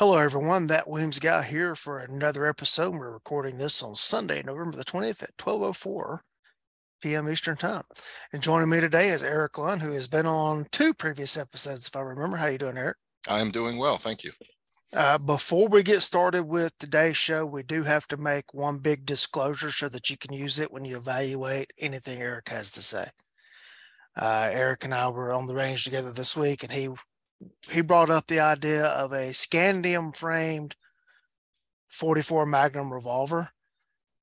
Hello, everyone. That Weems guy here for another episode. We're recording this on Sunday, November the 20th at 12:04 p.m. Eastern Time. And joining me today is Erik Lund, who has been on two previous episodes, if I remember. How you doing, Erik? I am doing well. Thank you. Before we get started with today's show, we do have to make one big disclosure so that you can use it when you evaluate anything Erik has to say. Erik and I were on the range together this week, and he brought up the idea of a scandium framed 44 Magnum revolver.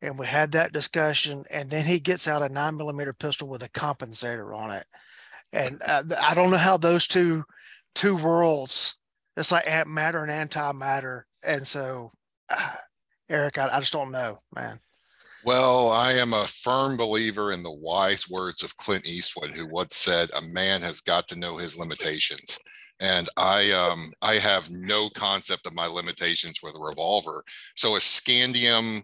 And we had that discussion, and then he gets out a 9mm pistol with a compensator on it. And I don't know how those two worlds, it's like matter and antimatter. And so, Erik, I just don't know, man. Well, I am a firm believer in the wise words of Clint Eastwood, who once said, a man has got to know his limitations. And I have no concept of my limitations with a revolver. So a scandium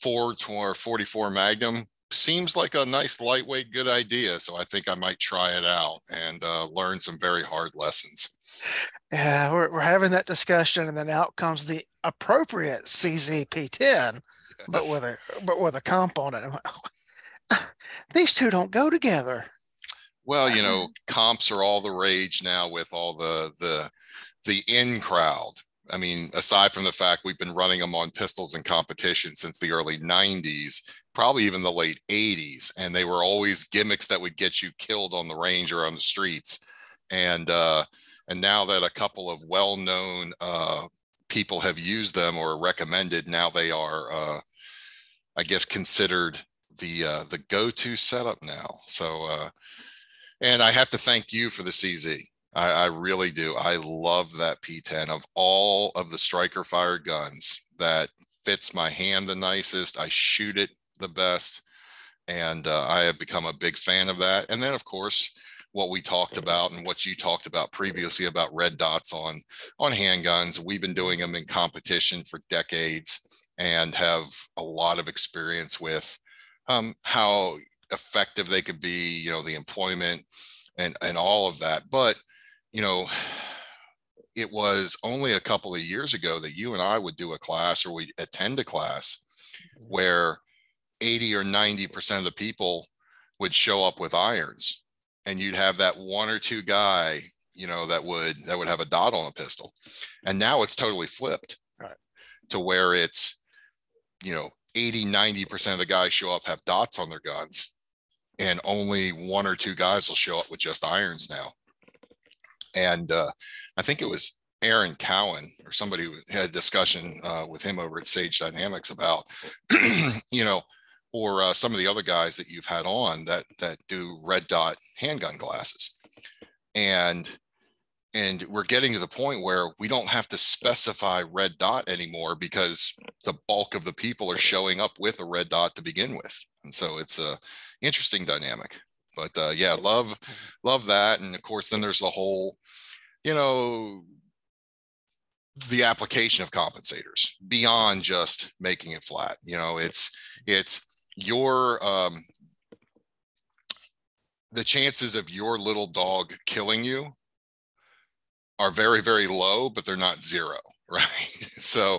44 Magnum seems like a nice, lightweight, good idea. So I think I might try it out and learn some very hard lessons. Yeah, we're having that discussion, and then out comes the appropriate CZ P10, yes, but with a comp on it. I'm like, oh, these two don't go together. Well, you know, comps are all the rage now with all the in crowd. I mean, aside from the fact we've been running them on pistols in competition since the early 90s, probably even the late 80s. And they were always gimmicks that would get you killed on the range or on the streets. And now that a couple of well-known people have used them or recommended, now they are, I guess, considered the go-to setup now. So, and I have to thank you for the CZ. I really do. I love that P10 of all of the striker fired guns. That fits my hand the nicest. I shoot it the best. And I have become a big fan of that. And then, of course, what we talked about and what you talked about previously about red dots on handguns. We've been doing them in competition for decades and have a lot of experience with how effective they could be, you know, the employment and all of that. But, you know, it was only a couple of years ago that you and I would do a class, or we'd attend a class where 80 or 90% of the people would show up with irons, and you'd have that one or two guy, you know, that would have a dot on a pistol. And now it's totally flipped, right, to where it's, you know, 80, 90% of the guys show up have dots on their guns, and only one or two guys will show up with just irons now. And I think it was Aaron Cowan or somebody who had a discussion with him over at Sage Dynamics about, you know, or some of the other guys that you've had on that do red dot handgun glasses. And we're getting to the point where we don't have to specify red dot anymore, because the bulk of the people are showing up with a red dot to begin with. And so it's a interesting dynamic. But yeah, love that. And of course, then there's the whole, you know, the application of compensators beyond just making it flat. You know, it's your the chances of your little dog killing you are very, very low, but they're not zero, right? So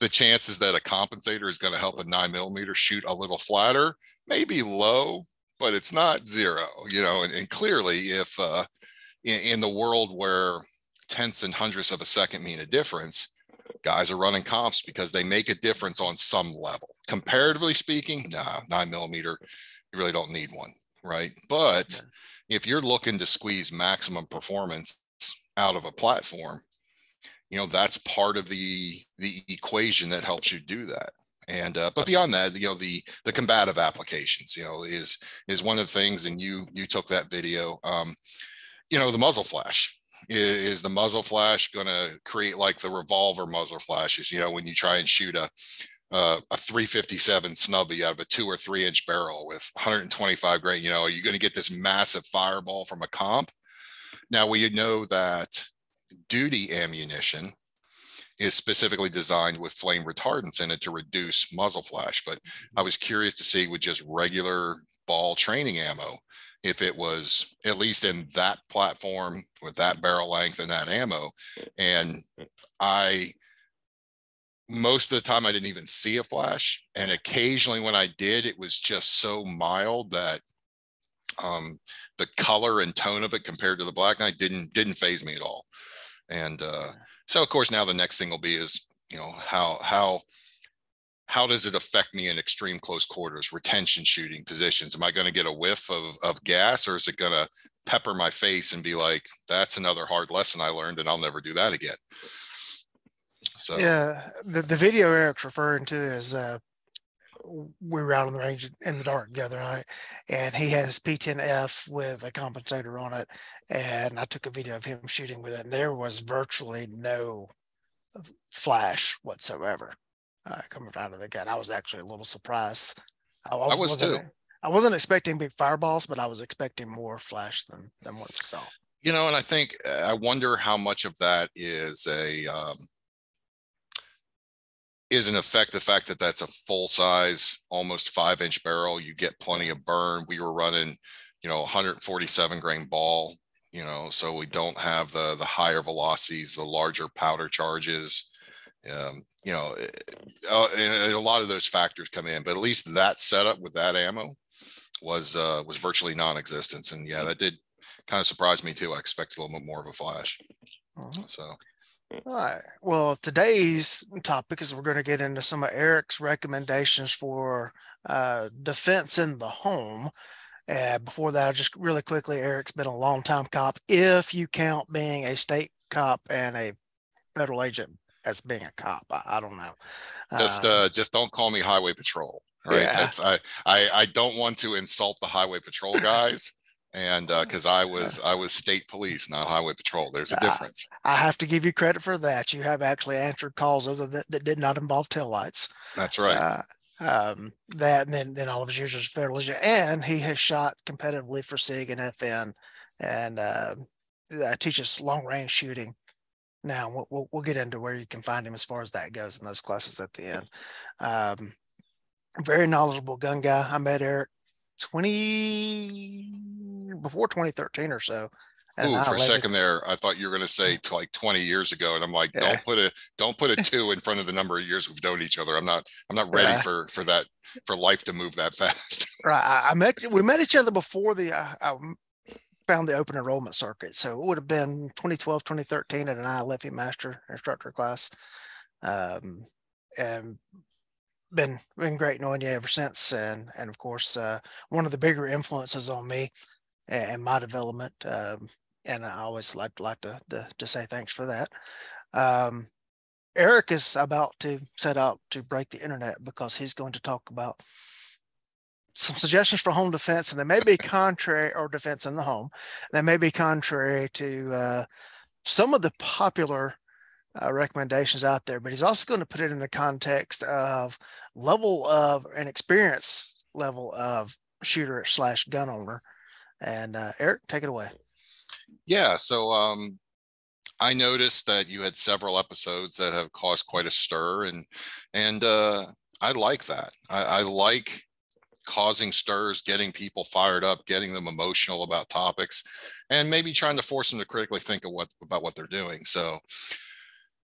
the chances that a compensator is going to help a 9mm shoot a little flatter may be low, but it's not zero, you know. And clearly, if in the world where tenths and hundredths of a second mean a difference, guys are running comps because they make a difference on some level. Comparatively speaking, 9mm, you really don't need one, right? But if you're looking to squeeze maximum performance out of a platform, you know, that's part of the equation that helps you do that. And but beyond that, you know, the combative applications, you know, is one of the things. And you took that video, you know, the muzzle flash. Is the muzzle flash going to create like the revolver muzzle flashes, you know, when you try and shoot a 357 snubby out of a 2 or 3 inch barrel with 125 grain, you know, are you going to get this massive fireball from a comp? Now, we know that duty ammunition is specifically designed with flame retardants in it to reduce muzzle flash. But I was curious to see with just regular ball training ammo, if it was at least in that platform with that barrel length and that ammo. And I, most of the time I didn't even see a flash. And occasionally when I did, it was just so mild that the color and tone of it compared to the Black Knight didn't faze me at all. And so of course now the next thing will be is, you know, how does it affect me in extreme close quarters, retention shooting positions? Am I going to get a whiff of gas, or is it going to pepper my face and be like, that's another hard lesson I learned and I'll never do that again? So yeah, the video Eric's referring to is we were out on the range in the dark the other night, and he had his P10F with a compensator on it, and I took a video of him shooting with it, and there was virtually no flash whatsoever coming out of the gun. I was actually a little surprised. I was too. I wasn't expecting big fireballs, but I was expecting more flash than what we saw. You know, and I think, I wonder how much of that is a is in effect the fact that that's a full size, almost 5-inch barrel. You get plenty of burn. We were running, you know, 147 grain ball, you know, so we don't have the higher velocities, the larger powder charges. You know, and a lot of those factors come in, but at least that setup with that ammo was virtually non-existent. And yeah, that did kind of surprise me too. I expected a little bit more of a flash. Mm-hmm. So. All right. Well, today's topic is we're going to get into some of Eric's recommendations for defense in the home. Before that, just really quickly, Eric's been a longtime cop, if you count being a state cop and a federal agent as being a cop. I don't know. Just don't call me highway patrol, right? Yeah. That's, I don't want to insult the highway patrol guys. And because I was state police, not highway patrol. There's a difference. I have to give you credit for that. You have actually answered calls other that did not involve taillights. That's right. That and then all of his years as federal agent, and he has shot competitively for SIG and FN, and teaches long range shooting. Now we'll get into where you can find him as far as that goes in those classes at the end. Very knowledgeable gun guy. I met Eric 2013 or so. Ooh, for a second there, I thought you were going to say like 20 years ago, and I'm like, yeah. don't put a 2 in front of the number of years we've known each other. I'm not ready for that, for life to move that fast. Right. We met each other before I found the open enrollment circuit, so it would have been 2012, 2013 at an ILFE master instructor class, and. Been great knowing you ever since, and of course one of the bigger influences on me and my development, and I always like to say thanks for that. Eric is about to set out to break the internet because he's going to talk about some suggestions for home defense, and they may be contrary, or defense in the home, they may be contrary to some of the popular recommendations out there, but he's also going to put it in the context of level of an experience level of shooter / gun owner. And Eric, take it away. Yeah, so I noticed that you had several episodes that have caused quite a stir, and I like that. I like causing stirs, getting people fired up, getting them emotional about topics, and maybe trying to force them to critically think about what they're doing. So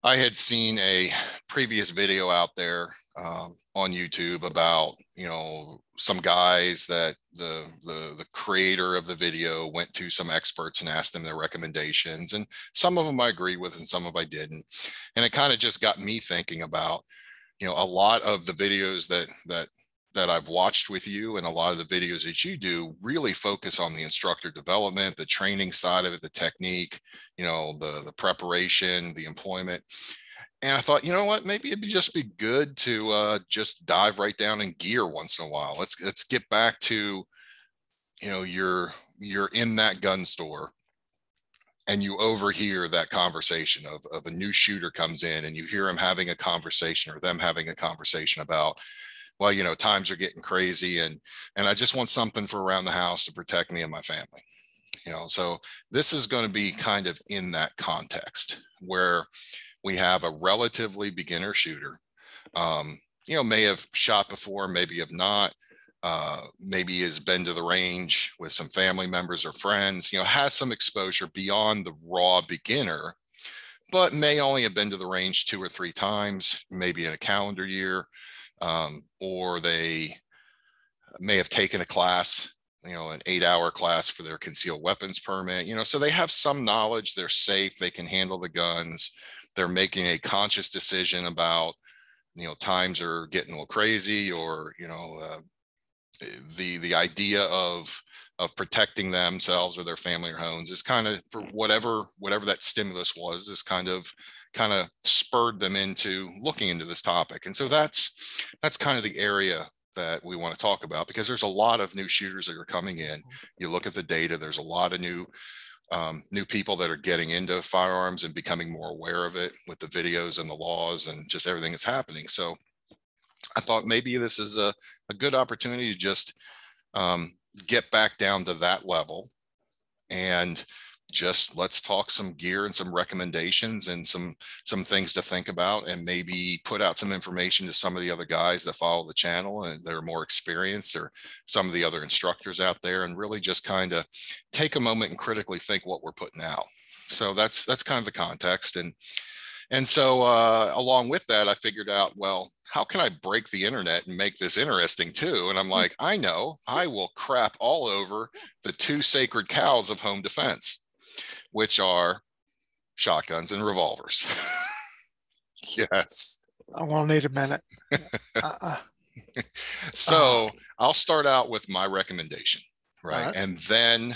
I had seen a previous video out there on YouTube about, you know, some guys that the creator of the video went to some experts and asked them their recommendations. And some of them I agreed with and some of I didn't. And it kind of just got me thinking about, you know, a lot of the videos that I've watched with you, and a lot of the videos that you do really focus on the instructor development, the training side of it, the technique, you know, the preparation, the employment. And I thought, you know what, maybe it'd just be good to just dive right down in gear once in a while. Let's get back to, you know, you're in that gun store and you overhear that conversation of a new shooter comes in, and you hear them having a conversation, or them having a conversation about, well, you know, times are getting crazy, and I just want something for around the house to protect me and my family, you know. So this is going to be kind of in that context where we have a relatively beginner shooter, you know, may have shot before, maybe have not, maybe has been to the range with some family members or friends, you know, has some exposure beyond the raw beginner, but may only have been to the range 2 or 3 times, maybe in a calendar year, or they may have taken a class, you know, an 8-hour class for their concealed weapons permit, you know, so they have some knowledge, they're safe, they can handle the guns, they're making a conscious decision about, you know, times are getting a little crazy, or, you know, the idea of protecting themselves or their family or homes is kind of, for whatever that stimulus was, is kind of spurred them into looking into this topic. And so that's kind of the area that we want to talk about, because there's a lot of new shooters that are coming in. You look at the data, there's a lot of new people that are getting into firearms and becoming more aware of it with the videos and the laws and just everything that's happening. So I thought maybe this is a good opportunity to just get back down to that level and just let's talk some gear and some recommendations and some things to think about, and maybe put out some information to some of the other guys that follow the channel and they're more experienced, or some of the other instructors out there, and really just kind of take a moment and critically think what we're putting out. So that's kind of the context. And so along with that, I figured out, well, how can I break the internet and make this interesting too? And I'm like, I know, I will crap all over the 2 sacred cows of home defense, which are shotguns and revolvers. Yes. I won't need a minute. So I'll start out with my recommendation, right? Right? And then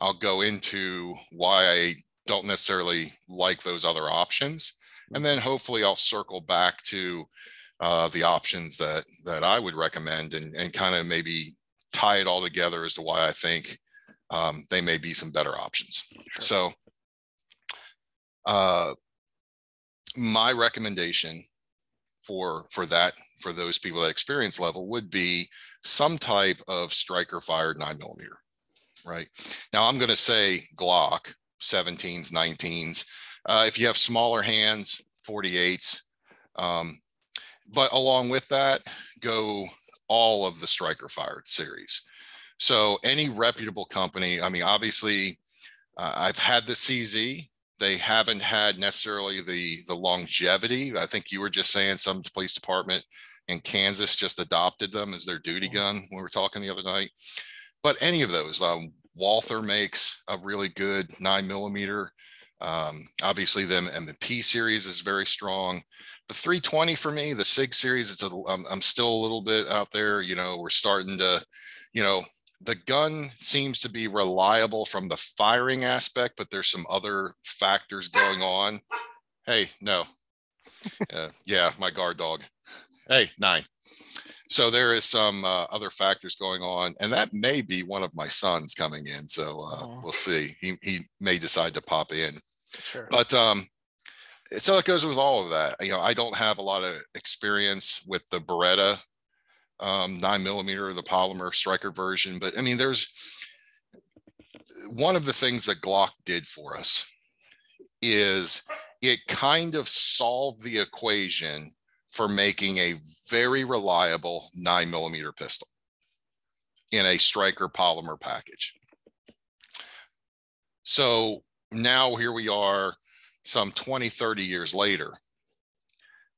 I'll go into why I don't necessarily like those other options. And then hopefully I'll circle back to the options that I would recommend, and kind of maybe tie it all together as to why I think they may be some better options. Sure. So my recommendation for those people at experience level would be some type of striker fired 9mm. Right now, I'm going to say Glock 17s, 19s. If you have smaller hands, 48s. But along with that, go all of the striker fired series. So any reputable company, I mean, obviously, I've had the CZ. They haven't had necessarily the longevity. I think you were just saying some police department in Kansas just adopted them as their duty gun when we were talking the other night. But any of those, Walther makes a really good 9mm. Obviously, them M&P series is very strong. The 320 for me, the SIG series, I'm still a little bit out there. You know, we're starting to, you know, the gun seems to be reliable from the firing aspect, but there's some other factors going on. Hey, no. Yeah, my guard dog. Hey, 9. So there is some other factors going on, and that may be one of my sons coming in. So we'll see. He may decide to pop in. Sure. But so it goes with all of that. You know, I don't have a lot of experience with the Beretta 9mm, the polymer striker version. But I mean, there's one of the things that Glock did for us is it kind of solved the equation for making a very reliable 9mm pistol in a striker polymer package. So now here we are some 20, 30 years later,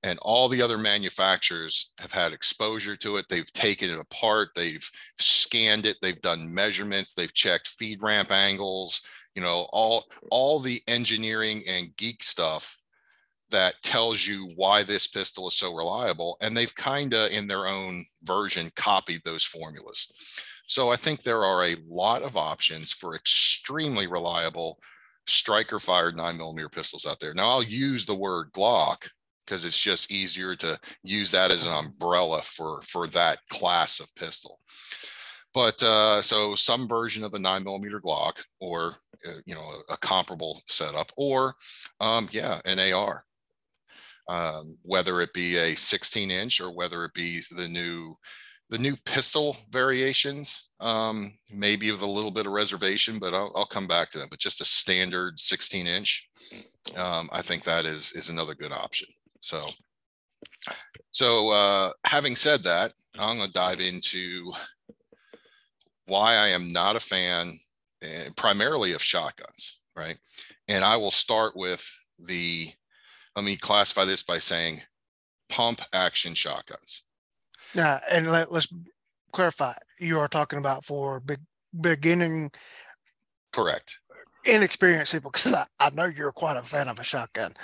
and all the other manufacturers have had exposure to it. They've taken it apart, they've scanned it, they've done measurements, they've checked feed ramp angles, you know, all the engineering and geek stuff that tells you why this pistol is so reliable. And they've kind of, in their own version, copied those formulas. So I think there are a lot of options for extremely reliable striker fired 9mm pistols out there. Now, I'll use the word Glock because it's just easier to use that as an umbrella for that class of pistol. But so some version of a 9mm Glock, or, you know, a comparable setup, or an AR. Whether it be a 16-inch or whether it be the new pistol variations, maybe with a little bit of reservation, but I'll come back to them. But just a standard 16-inch, I think that is another good option. So having said that, I'm going to dive into why I am not a fan primarily of shotguns, right? And I will start with the, let me classify this by saying pump action shotguns. Now, and let's clarify, you are talking about for beginning. Correct. Inexperienced people, because I know you're quite a fan of a shotgun.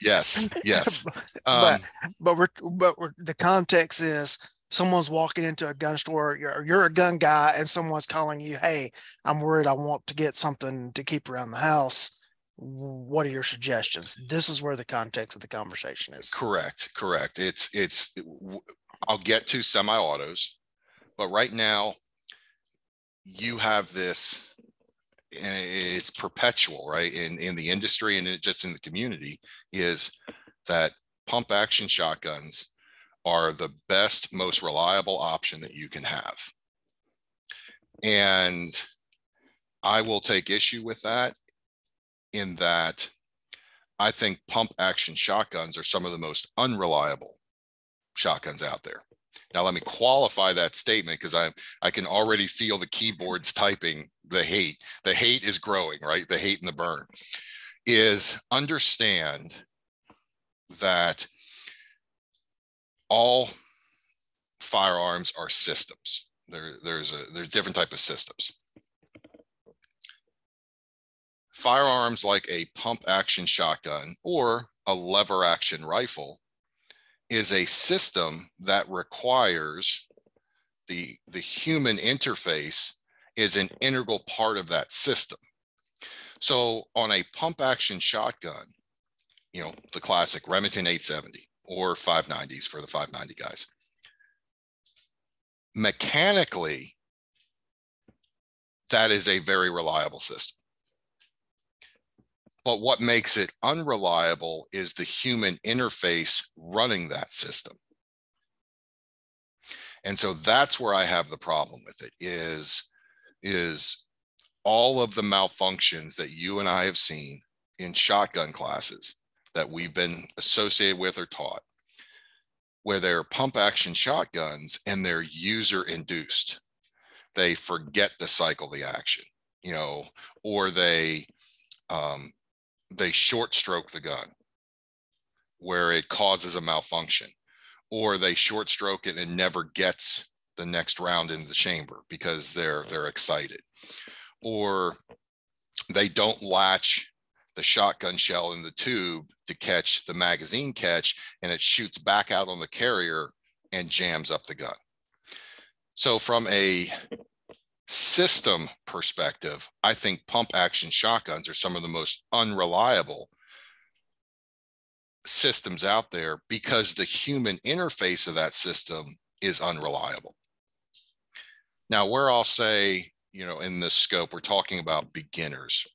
Yes, yes. But the context is someone's walking into a gun store, you're a gun guy, and someone's calling you, hey, I'm worried, I want to get something to keep around the house. What are your suggestions? This is where the context of the conversation is. Correct. It's I'll get to semi-autos, but right now you have this, and it's perpetual, right? In the industry and just in the community, is that pump action shotguns are the best, most reliable option that you can have. And I will take issue with that, in that I think pump action shotguns are some of the most unreliable shotguns out there. Now, let me qualify that statement, because I can already feel the keyboards typing the hate. The hate is growing, right? The hate and the burn. Is understand that all firearms are systems. There's different type of systems. Firearms like a pump action shotgun or a lever action rifle is a system that requires the human interface is an integral part of that system. So on a pump action shotgun, you know, the classic Remington 870 or 590s for the 590 guys, mechanically, that is a very reliable system. But what makes it unreliable is the human interface running that system. And so that's where I have the problem with it, is all of the malfunctions that you and I have seen in shotgun classes that we've been associated with or taught, where they're pump action shotguns and they're user induced. They forget to cycle the action, you know, or they short stroke the gun where it causes a malfunction, or they short stroke it and never gets the next round into the chamber because they're excited, or they don't latch the shotgun shell in the tube to catch the magazine catch, and it shoots back out on the carrier and jams up the gun. So from a system perspective, I think pump action shotguns are some of the most unreliable systems out there because the human interface of that system is unreliable. Now, where I'll say, you know, in this scope, we're talking about beginners.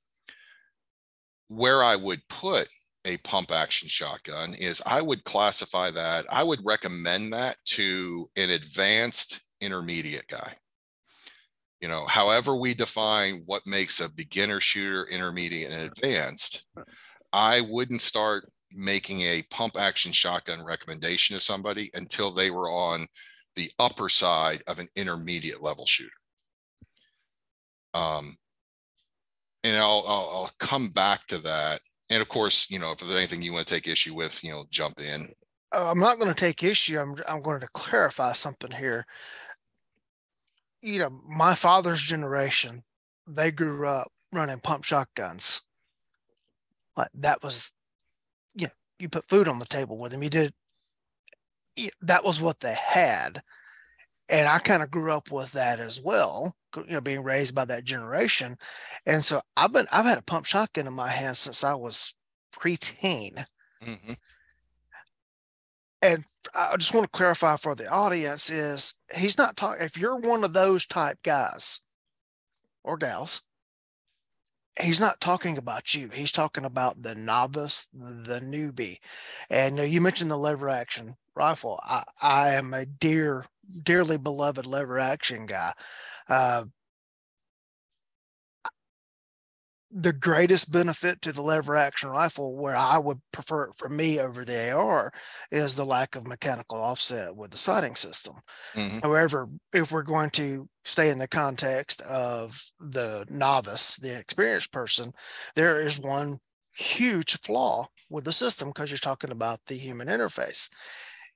Where I would put a pump action shotgun is I would classify that, I would recommend that to an advanced intermediate guy. You know, however we define what makes a beginner shooter, intermediate, and advanced, I wouldn't start making a pump action shotgun recommendation to somebody until they were on the upper side of an intermediate level shooter. And I'll come back to that. And of course, you know, if there's anything you want to take issue with, you know, jump in. I'm not going to take issue. I'm going to clarify something here. You know, my father's generation, they grew up running pump shotguns. Like that was, you know, you put food on the table with them. You did. That was what they had. And I kind of grew up with that as well, you know, being raised by that generation. And so I've had a pump shotgun in my hand since I was preteen. Mm-hmm. And I just want to clarify for the audience is he's not talking, if you're one of those type guys or gals, he's not talking about you. He's talking about the novice, the newbie. And you mentioned the lever action rifle. I am a dearly beloved lever action guy. the greatest benefit to the lever action rifle, where I would prefer it for me over the AR, is the lack of mechanical offset with the sighting system. Mm-hmm. However, if we're going to stay in the context of the novice, the inexperienced person, there is one huge flaw with the system, because you're talking about the human interface.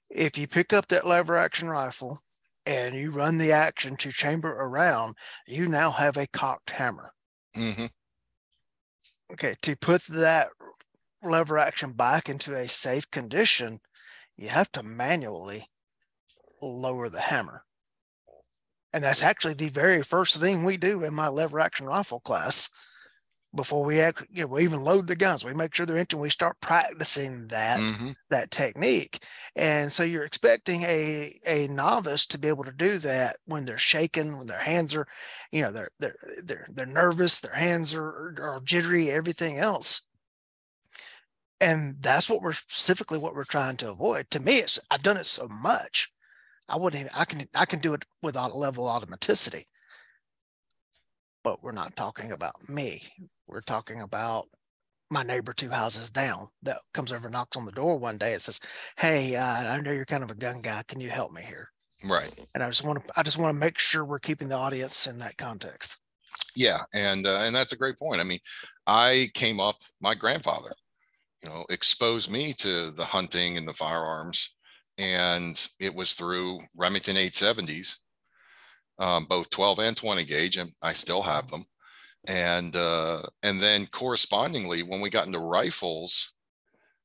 If you pick up that lever action rifle and you run the action to chamber around, you now have a cocked hammer. Mm-hmm. Okay, to put that lever action back into a safe condition, you have to manually lower the hammer. And that's actually the very first thing we do in my lever action rifle class. Before we actually, you know, we even load the guns, we make sure they're empty, and we start practicing that, mm-hmm. that technique. And so you're expecting a novice to be able to do that when they're shaking, when their hands are, you know, they're nervous, their hands are jittery, everything else. And that's what we're specifically what we're trying to avoid. To me, it's, I've done it so much, I wouldn't even, I can do it without a level of automaticity. But we're not talking about me. We're talking about my neighbor two houses down that comes over and knocks on the door one day and says, "Hey, I know you're kind of a gun guy. Can you help me here?" Right. And I just want to make sure we're keeping the audience in that context. Yeah, and that's a great point. I mean, I came up, my grandfather, you know, exposed me to the hunting and the firearms, and it was through Remington 870s. Both 12 and 20 gauge, and I still have them. And then correspondingly, when we got into rifles,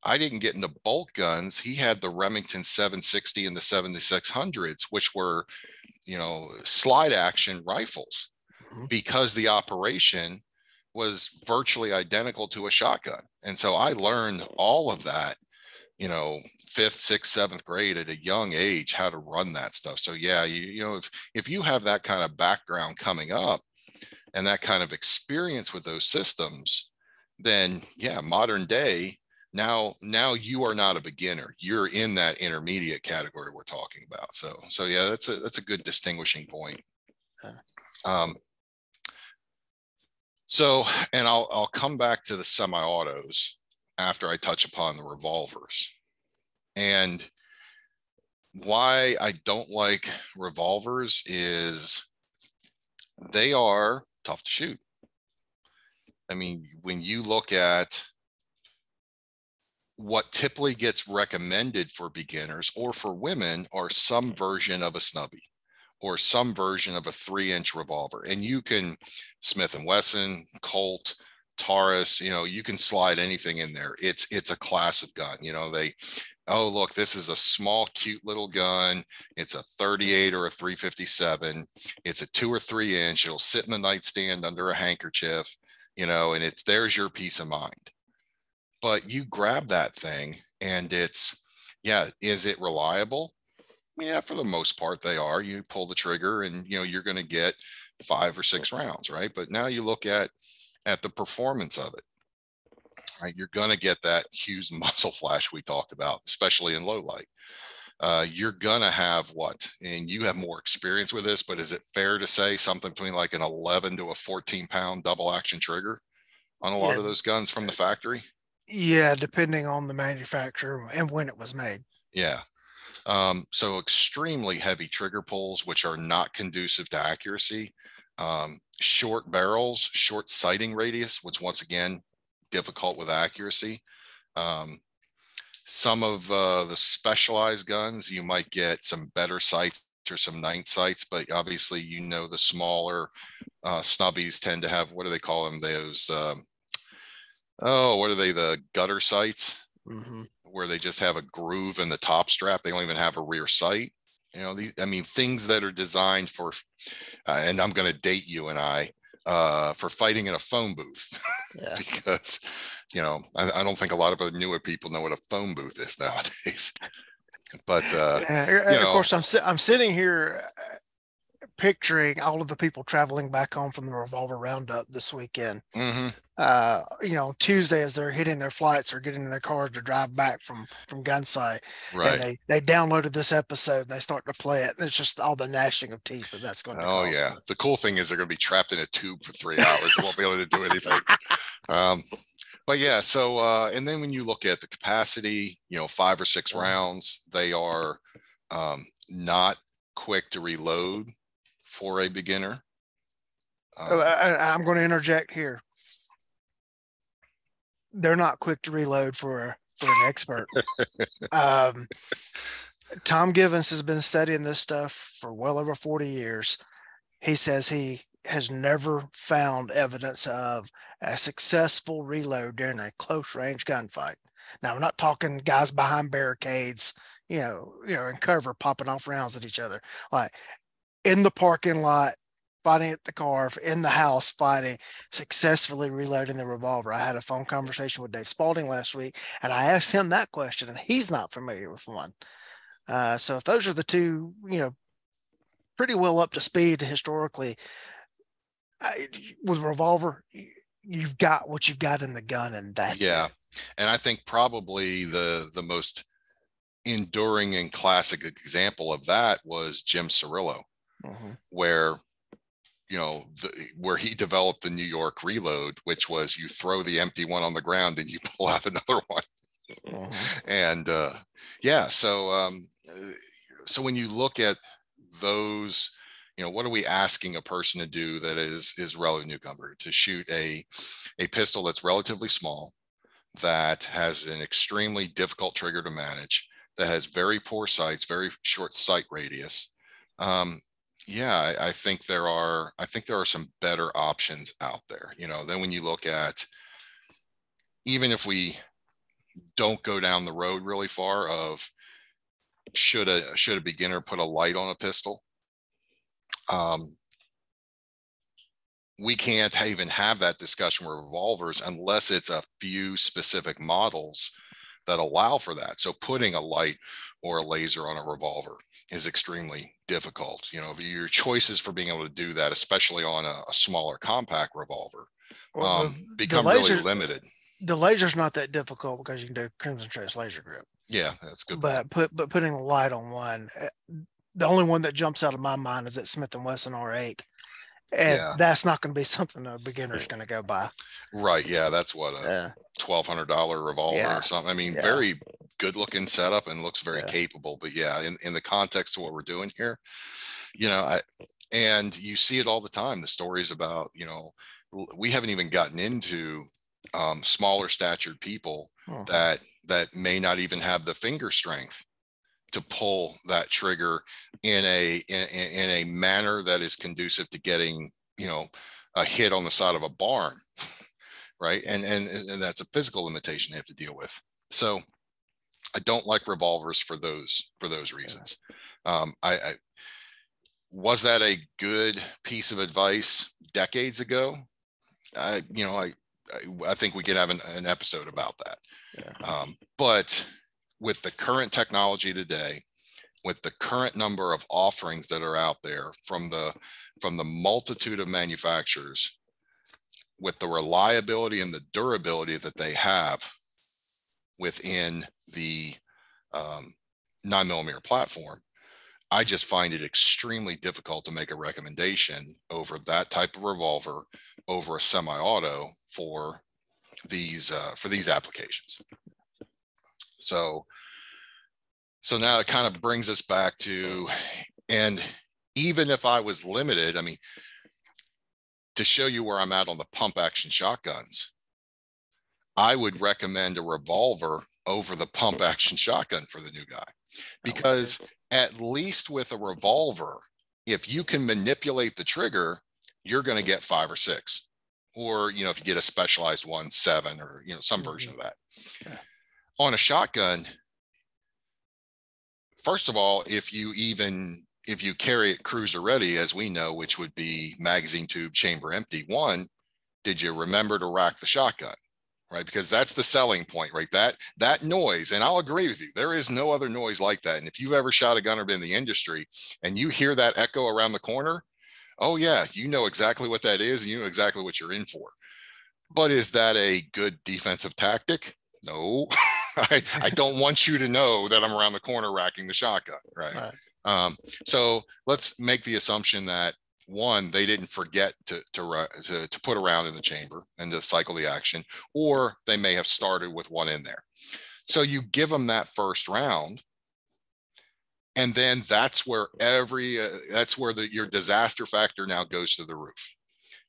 I didn't get into bolt guns. He had the Remington 760 and the 7600s, which were, you know, slide action rifles, mm-hmm. because the operation was virtually identical to a shotgun. And so I learned all of that, you know, 5th, 6th, 7th grade at a young age, how to run that stuff. So yeah, you know, if you have that kind of background coming up and that kind of experience with those systems, then yeah, modern day, now you are not a beginner. You're in that intermediate category we're talking about. So yeah, that's a good distinguishing point. So, and I'll come back to the semi-autos after I touch upon the revolvers. And why I don't like revolvers is they are tough to shoot. I mean, when you look at what typically gets recommended for beginners or for women are some version of a snubby or some version of a 3-inch revolver. And you can Smith & Wesson, Colt, Taurus, you know, you can slide anything in there. It's a class of gun. You know, they, oh, look, this is a small, cute little gun. It's a 38 or a 357. It's a 2 or 3 inch. It'll sit in the nightstand under a handkerchief, you know, and it's, there's your peace of mind. But you grab that thing and it's, yeah, is it reliable? Yeah, for the most part, they are. You pull the trigger and, you know, you're going to get 5 or 6 rounds, right? But now you look at the performance of it, right? You're going to get that Hughes muzzle flash we talked about, especially in low light. You're going to have what, and you have more experience with this, but is it fair to say something between like an 11 to a 14 pound double action trigger on a lot of those guns from the factory? Yeah, depending on the manufacturer and when it was made. Yeah. So extremely heavy trigger pulls, which are not conducive to accuracy. Short barrels, short sighting radius, which once again, difficult with accuracy. Some of the specialized guns, you might get some better sights or some night sights, but obviously, you know, the smaller snubbies tend to have, what do they call them? Those, the gutter sights, mm-hmm. where they just have a groove in the top strap. They don't even have a rear sight. You know, these, I mean, things that are designed for, and I'm going to date you and I, for fighting in a phone booth. Yeah. Because, you know, I don't think a lot of newer people know what a phone booth is nowadays. But, of course, I'm sitting here picturing all of the people traveling back home from the Revolver Roundup this weekend. Mm-hmm. you know, Tuesday as they're hitting their flights or getting in their cars to drive back from gunsight. Right. And they downloaded this episode and they start to play it. And it's just all the gnashing of teeth that that's going to cause. Yeah. The cool thing is they're going to be trapped in a tube for 3 hours. They won't be able to do anything. But yeah, so, and then when you look at the capacity, you know, 5 or 6 rounds, they are not quick to reload for a beginner. I'm going to interject here. They're not quick to reload for an expert. Tom Givens has been studying this stuff for well over 40 years. He says he has never found evidence of a successful reload during a close range gunfight. Now, we're not talking guys behind barricades, you know, in cover popping off rounds at each other, like in the parking lot, fighting at the car, in the house, fighting, successfully reloading the revolver. I had a phone conversation with Dave Spalding last week, and I asked him that question, and he's not familiar with one. So if those are the two, you know, pretty well up to speed historically, with revolver, you've got what you've got in the gun, and that's it. And I think probably the most enduring and classic example of that was Jim Cirillo, where where he developed the New York reload, which was you throw the empty one on the ground and you pull out another one. And yeah, so so when you look at those, what are we asking a person to do that is relatively newcomer? To shoot a pistol that's relatively small, that has an extremely difficult trigger to manage, that has very poor sights, very short sight radius. Yeah, I think there are some better options out there. Then when you look at, even if we don't go down the road really far of should a beginner put a light on a pistol, we can't even have that discussion with revolvers unless it's a few specific models that allow for that. So putting a light or a laser on a revolver is extremely difficult. Your choices for being able to do that, especially on a smaller compact revolver, become really limited. The laser's not that difficult because you can do Crimson Trace laser grip. Yeah, that's good. But putting a light on one, the only one that jumps out of my mind is that Smith & Wesson R8. And that's not going to be something a beginner's going to go buy. Right. Yeah. That's what a $1,200 revolver or something. I mean, very good looking setup and looks very capable, but in the context of what we're doing here, and you see it all the time, the stories about, we haven't even gotten into smaller statured people that may not even have the finger strength to pull that trigger in a manner that is conducive to getting, a hit on the side of a barn, right? And that's a physical limitation they have to deal with. So I don't like revolvers for those reasons. I was that a good piece of advice decades ago? I think we could have an episode about that. But with the current technology today, with the current number of offerings that are out there from the multitude of manufacturers, with the reliability and the durability that they have within the 9mm platform, I just find it extremely difficult to make a recommendation over that type of revolver over a semi-auto for these applications. So now it kind of brings us back to, and even if I was limited, I mean, to show you where I'm at on the pump action shotguns, I would recommend a revolver over the pump action shotgun for the new guy, because at least with a revolver, if you can manipulate the trigger, you're going to get 5 or 6, or, if you get a specialized one, 7, or, some version of that. On a shotgun, first of all, if you carry it cruiser ready, as we know, which would be magazine tube, chamber empty, one, did you remember to rack the shotgun, right? Because that's the selling point, right? That noise, and I'll agree with you, there is no other noise like that. And if you've ever shot a gun or been in the industry and you hear that echo around the corner, oh yeah, you know exactly what that is, and you know exactly what you're in for. But is that a good defensive tactic? No. I don't want you to know that I'm around the corner racking the shotgun, right? Right. So let's make the assumption that, one, they didn't forget to put a round in the chamber and to cycle the action, or they may have started with one in there. So you give them that first round, and then that's where your disaster factor now goes to the roof,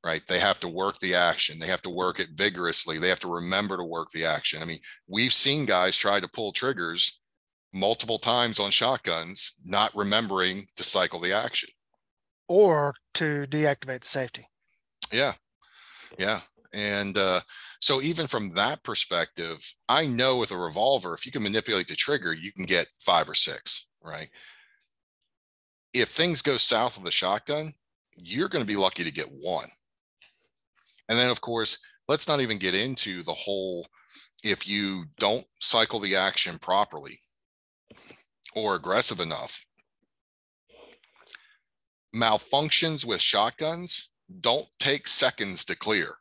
right? They have to work the action. They have to work it vigorously. They have to remember to work the action. I mean, we've seen guys try to pull triggers multiple times on shotguns, not remembering to cycle the action. Or to deactivate the safety. Yeah. Yeah. And so even from that perspective, I know with a revolver, if you can manipulate the trigger, you can get 5 or 6, right? If things go south of the shotgun, you're going to be lucky to get 1. And then, of course, let's not even get into the whole, if you don't cycle the action properly or aggressive enough, malfunctions with shotguns don't take seconds to clear.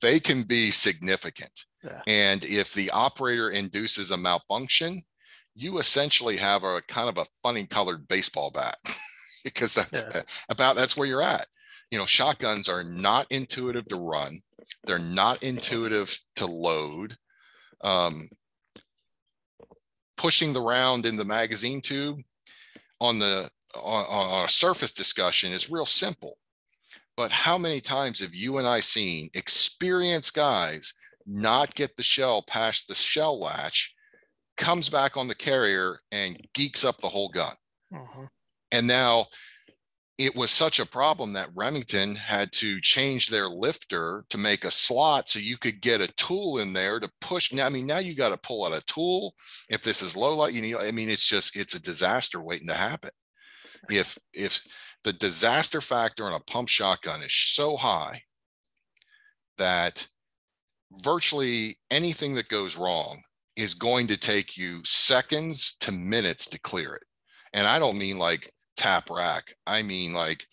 They can be significant. Yeah. And if the operator induces a malfunction, you essentially have a kind of a funny colored baseball bat, because that's where you're at. You know, shotguns are not intuitive to run. They're not intuitive to load. Pushing the round in the magazine tube on a surface discussion is real simple, but how many times have you and I seen experienced guys not get the shell past the shell latch, comes back on the carrier and geeks up the whole gun? Uh-huh. And now it was such a problem that Remington had to change their lifter to make a slot so you could get a tool in there to push. Now, I mean, now you got to pull out a tool. If this is low light, you need, I mean, it's a disaster waiting to happen. If the disaster factor in a pump shotgun is so high that virtually anything that goes wrong is going to take you seconds to minutes to clear it. And I don't mean like tap rack. I mean like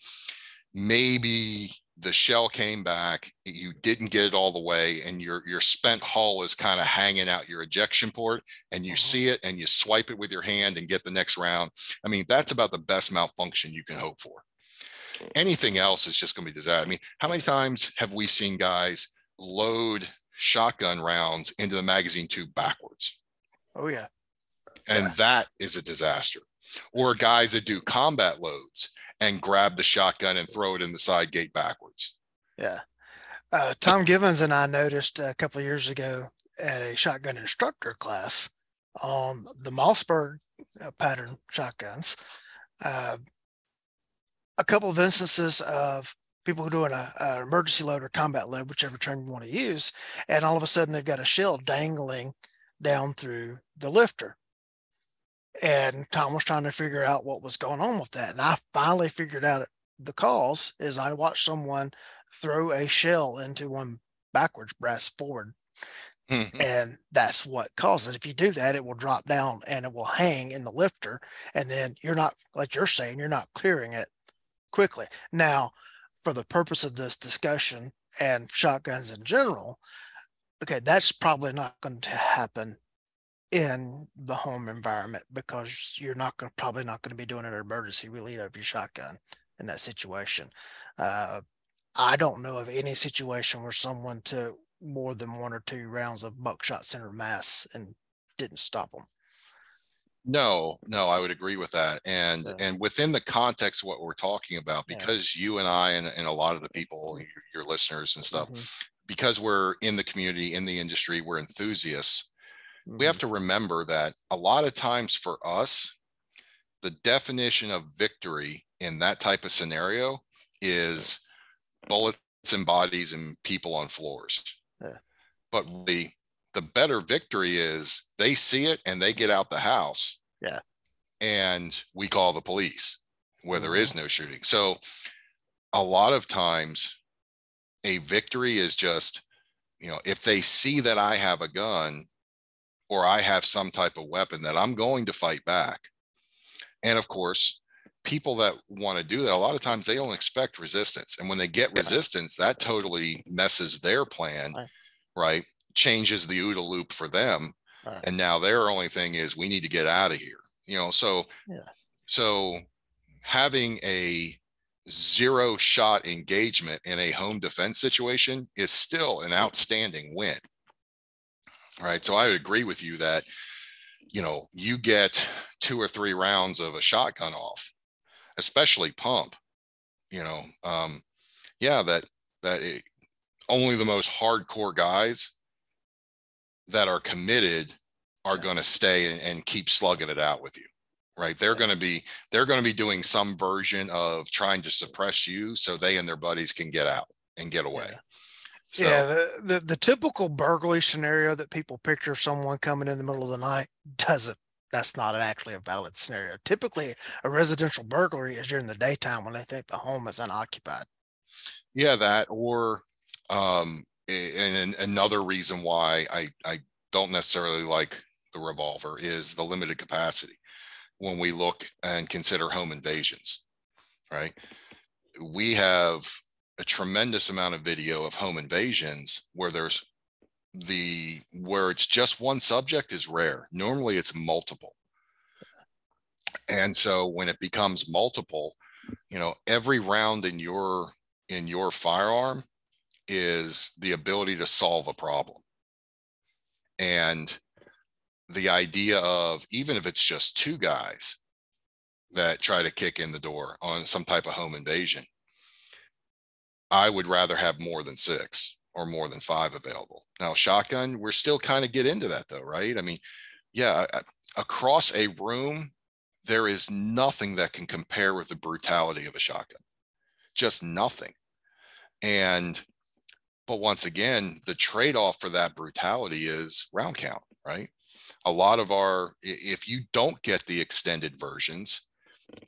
maybe the shell came back, you didn't get it all the way, and your spent hull is kind of hanging out your ejection port, and you see it and you swipe it with your hand and get the next round. I mean, that's about the best malfunction you can hope for. Anything else is just going to be disaster. I mean, how many times have we seen guys load shotgun rounds into the magazine tube backwards? Oh, yeah. And that is a disaster. Or guys that do combat loads and grab the shotgun and throw it in the side gate backwards. Yeah. Tom Givens and I noticed a couple of years ago at a shotgun instructor class on the Mossberg pattern shotguns, a couple of instances of people who are doing an emergency load or combat load, whichever term you want to use, and all of a sudden they've got a shell dangling down through the lifter. And Tom was trying to figure out what was going on with that. And I finally figured out the cause is I watched someone throw a shell into one backwards, brass forward. Mm-hmm. And that's what caused it. If you do that, it will drop down and it will hang in the lifter. And then you're not, like you're saying, you're not clearing it quickly. Now, for the purpose of this discussion and shotguns in general, okay, that's probably not going to happen in the home environment, because you're not going to, probably not going to be doing an emergency reload of your shotgun in that situation. I don't know of any situation where someone took more than 1 or 2 rounds of buckshot center mass and didn't stop them. No, I would agree with that. And and within the context of what we're talking about, because you and I and a lot of the people, your listeners and stuff, because we're in the community, in the industry, we're enthusiasts. We have to remember that a lot of times for us, the definition of victory in that type of scenario is bullets and bodies and people on floors. Yeah. But the better victory is they see it and they get out the house. Yeah. And we call the police where there is no shooting. So a lot of times a victory is just, you know, if they see that I have a gun, or I have some type of weapon, that I'm going to fight back. And of course, people that want to do that, a lot of times they don't expect resistance. And when they get resistance, that totally messes their plan, right? Changes the OODA loop for them. Right. And now their only thing is, we need to get out of here, you know? So, so having a zero shot engagement in a home defense situation is still an outstanding win. Right. So I would agree with you that, you know, you get 2 or 3 rounds of a shotgun off, especially pump, you know, that only the most hardcore guys that are committed are going to stay and keep slugging it out with you. Right. They're going to be doing some version of trying to suppress you so they and their buddies can get out and get away. Yeah. So, the typical burglary scenario that people picture of someone coming in the middle of the night that's not actually a valid scenario. Typically a residential burglary is during the daytime when they think the home is unoccupied. Yeah, that, or and another reason why I don't necessarily like the revolver is the limited capacity when we look and consider home invasions, right? We have a tremendous amount of video of home invasions where it's just one subject is rare. Normally it's multiple. And so when it becomes multiple, you know, every round in your firearm is the ability to solve a problem. And the idea of, even if it's just 2 guys that try to kick in the door on some type of home invasion, I would rather have more than 6 or more than 5 available. Now, shotgun, we're still kind of get into that though, right? I mean, yeah, across a room, there is nothing that can compare with the brutality of a shotgun, just nothing. But once again, the trade-off for that brutality is round count, right? A lot of if you don't get the extended versions,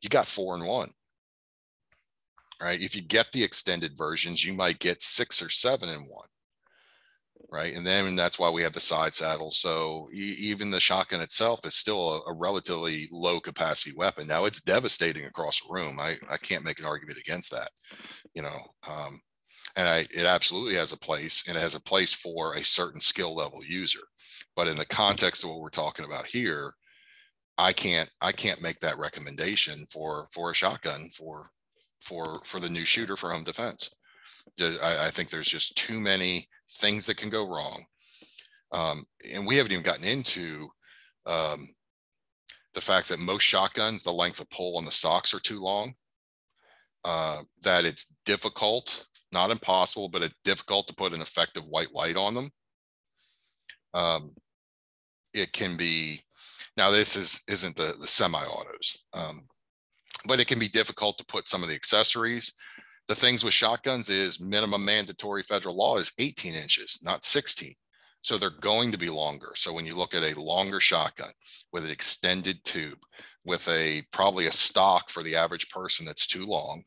you got 4 and 1. Right. If you get the extended versions, you might get 6 or 7 in 1. Right. And then that's why we have the side saddle. So even the shotgun itself is still a relatively low capacity weapon. Now, it's devastating across a room. I can't make an argument against that, you know, and it absolutely has a place, and it has a place for a certain skill level user. But in the context of what we're talking about here, I can't make that recommendation for a shotgun for the new shooter for home defense. I think there's just too many things that can go wrong. And we haven't even gotten into the fact that most shotguns, the length of pull on the stocks are too long, that it's difficult, not impossible, but it's difficult to put an effective white light on them. It can be, now this isn't the semi-autos, but it can be difficult to put some of the accessories. The things with shotguns is minimum mandatory federal law is 18 inches, not 16. So they're going to be longer. So when you look at a longer shotgun with an extended tube, with probably a stock for the average person that's too long,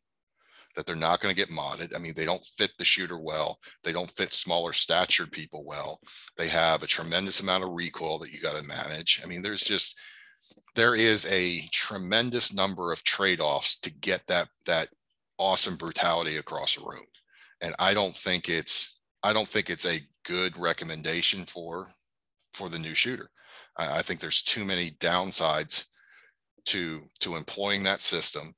that they're not going to get modded. I mean, they don't fit the shooter well. They don't fit smaller statured people well. They have a tremendous amount of recoil that you got to manage. I mean, there is a tremendous number of trade-offs to get that awesome brutality across a room. And I don't think it's a good recommendation for the new shooter. I think there's too many downsides to employing that system,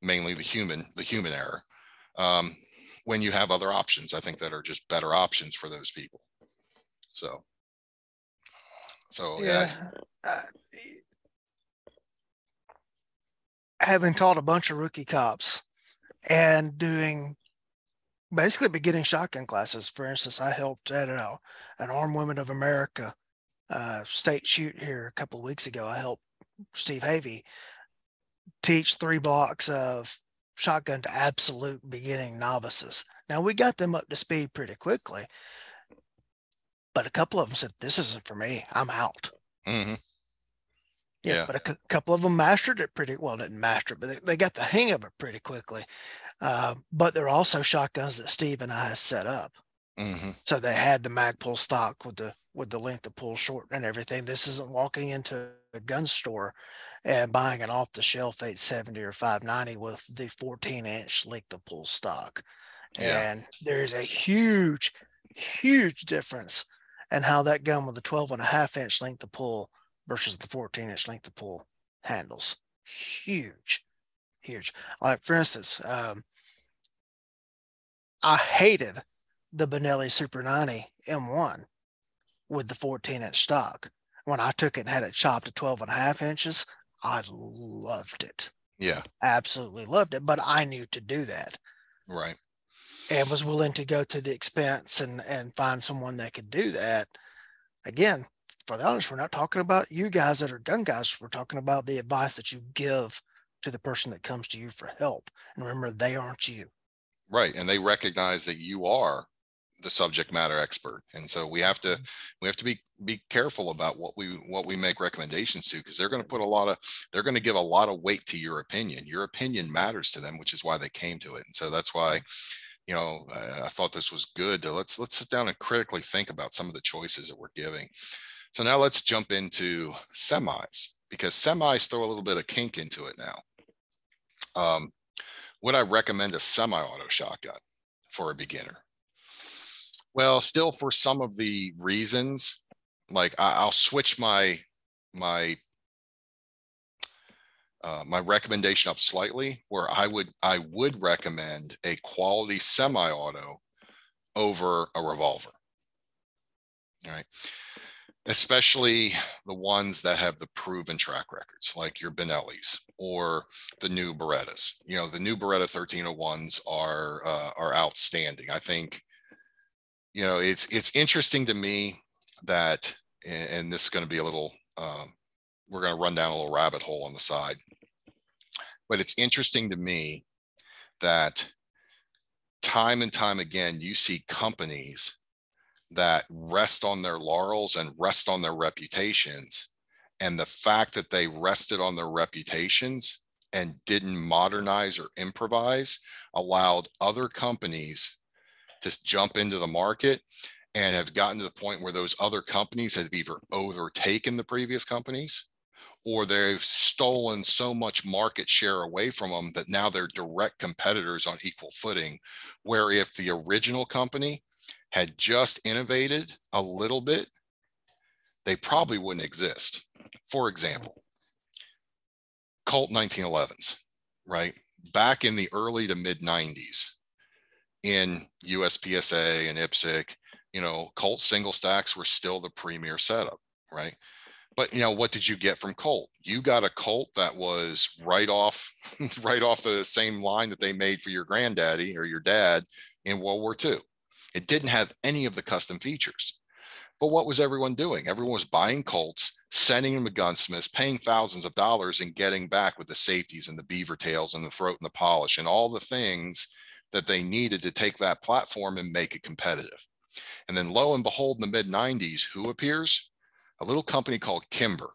mainly the human error, when you have other options, I think, that are just better options for those people. So yeah. Having taught a bunch of rookie cops and beginning shotgun classes, for instance, I helped at an Armed Women of America state shoot here a couple of weeks ago. I helped Steve Havey teach 3 blocks of shotgun to absolute beginning novices. Now, we got them up to speed pretty quickly, but a couple of them said, "This isn't for me. I'm out." Mm-hmm. Yeah, but a couple of them mastered it pretty well. Didn't master it, but they got the hang of it pretty quickly. But there are also shotguns that Steve and I set up. Mm-hmm. So they had the Magpul stock with the length of pull short and everything. This isn't walking into a gun store and buying an off the shelf 870 or 590 with the 14-inch length of pull stock. Yeah. And there's a huge, huge difference in how that gun with the 12.5-inch length of pull versus the 14-inch length of pull handles. Huge, huge. Like for instance, I hated the Benelli Super 90 M1 with the 14-inch stock. When I took it and had it chopped to 12.5 inches, I loved it. Yeah. Absolutely loved it, but I knew to do that. Right. And was willing to go to the expense and find someone that could do that. Again, for the audience, we're not talking about you guys that are gun guys. We're talking about the advice that you give to the person that comes to you for help. And remember, they aren't you. Right. And they recognize that you are the subject matter expert. And so we have to be careful about what we make recommendations to, because they're going to they're going to give a lot of weight to your opinion. Your opinion matters to them, which is why they came to it. And so that's why, you know, I thought this was good. Let's sit down and critically think about some of the choices that we're giving. So now let's jump into semis, because semis throw a little bit of kink into it now. Would I recommend a semi-auto shotgun for a beginner? Well, still for some of the reasons, like I'll switch my recommendation up slightly, where I would recommend a quality semi-auto over a revolver. All right. Especially the ones that have the proven track records, like your Benellis or the new Berettas. You know, the new Beretta 1301s are outstanding. I think, you know, it's interesting to me that, and this is going to be a little, we're going to run down a little rabbit hole on the side, but it's interesting to me that time and time again, you see companies that rest on their laurels and rest on their reputations. And the fact that they rested on their reputations and didn't modernize or improvise allowed other companies to jump into the market and have gotten to the point where those other companies have either overtaken the previous companies, or they've stolen so much market share away from them that now they're direct competitors on equal footing, where if the original company had just innovated a little bit, they probably wouldn't exist. For example, Colt 1911s, right? Back in the early to mid 90s in USPSA and IPSC, you know, Colt single stacks were still the premier setup, right? But, you know, what did you get from Colt? You got a Colt that was right off the same line that they made for your granddaddy or your dad in World War II. It didn't have any of the custom features. But what was everyone doing? Everyone was buying Colts, sending them to gunsmiths, paying thousands of dollars, and getting back with the safeties and the beaver tails and the throat and the polish and all the things that they needed to take that platform and make it competitive. And then lo and behold, in the mid-90s, who appears? A little company called Kimber.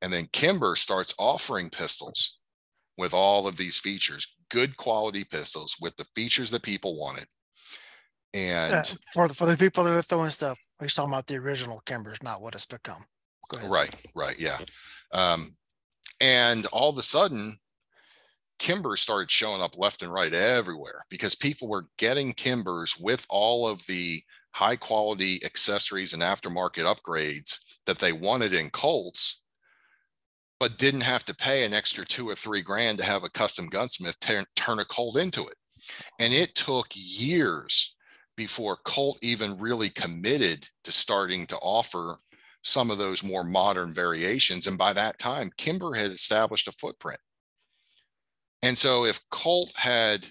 And then Kimber starts offering pistols with all of these features, good quality pistols with the features that people wanted. And for the people that are throwing stuff, we're talking about the original Kimbers, not what it's become. Go ahead. Right. Yeah. And all of a sudden, Kimber started showing up left and right everywhere, because people were getting Kimbers with all of the high quality accessories and aftermarket upgrades that they wanted in Colts, but didn't have to pay an extra $2,000 or $3,000 to have a custom gunsmith turn a Colt into it. And it took years before Colt even really committed to starting to offer some of those more modern variations. And by that time, Kimber had established a footprint. And so if Colt had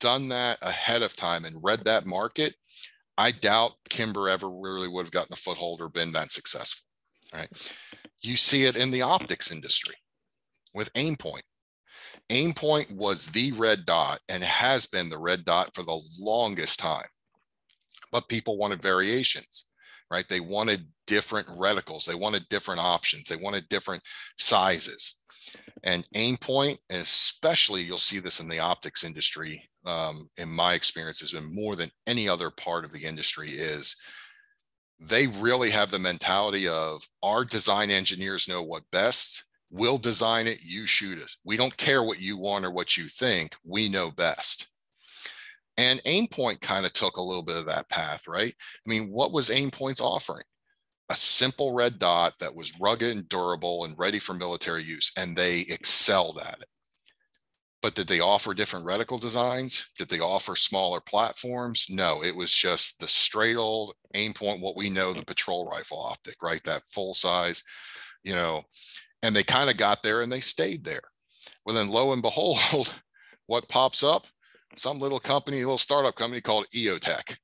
done that ahead of time and read that market, I doubt Kimber ever really would have gotten a foothold or been that successful. All right. You see it in the optics industry with Aimpoint. Aimpoint was the red dot and has been the red dot for the longest time, but people wanted variations, right? They wanted different reticles. They wanted different options. They wanted different sizes. And Aimpoint, and especially you'll see this in the optics industry in my experience has been more than any other part of the industry is they really have the mentality of our design engineers know what best. We'll design it, you shoot it. We don't care what you want or what you think, we know best. And Aimpoint kind of took a little bit of that path, right? I mean, what was Aimpoint's offering? A simple red dot that was rugged and durable and ready for military use, and they excelled at it. But did they offer different reticle designs? Did they offer smaller platforms? No, it was just the straight old Aimpoint, what we know, the patrol rifle optic, right? That full size, you know, and they kind of got there and they stayed there. Well, then lo and behold, what pops up? Some little company, little startup company called EOTech,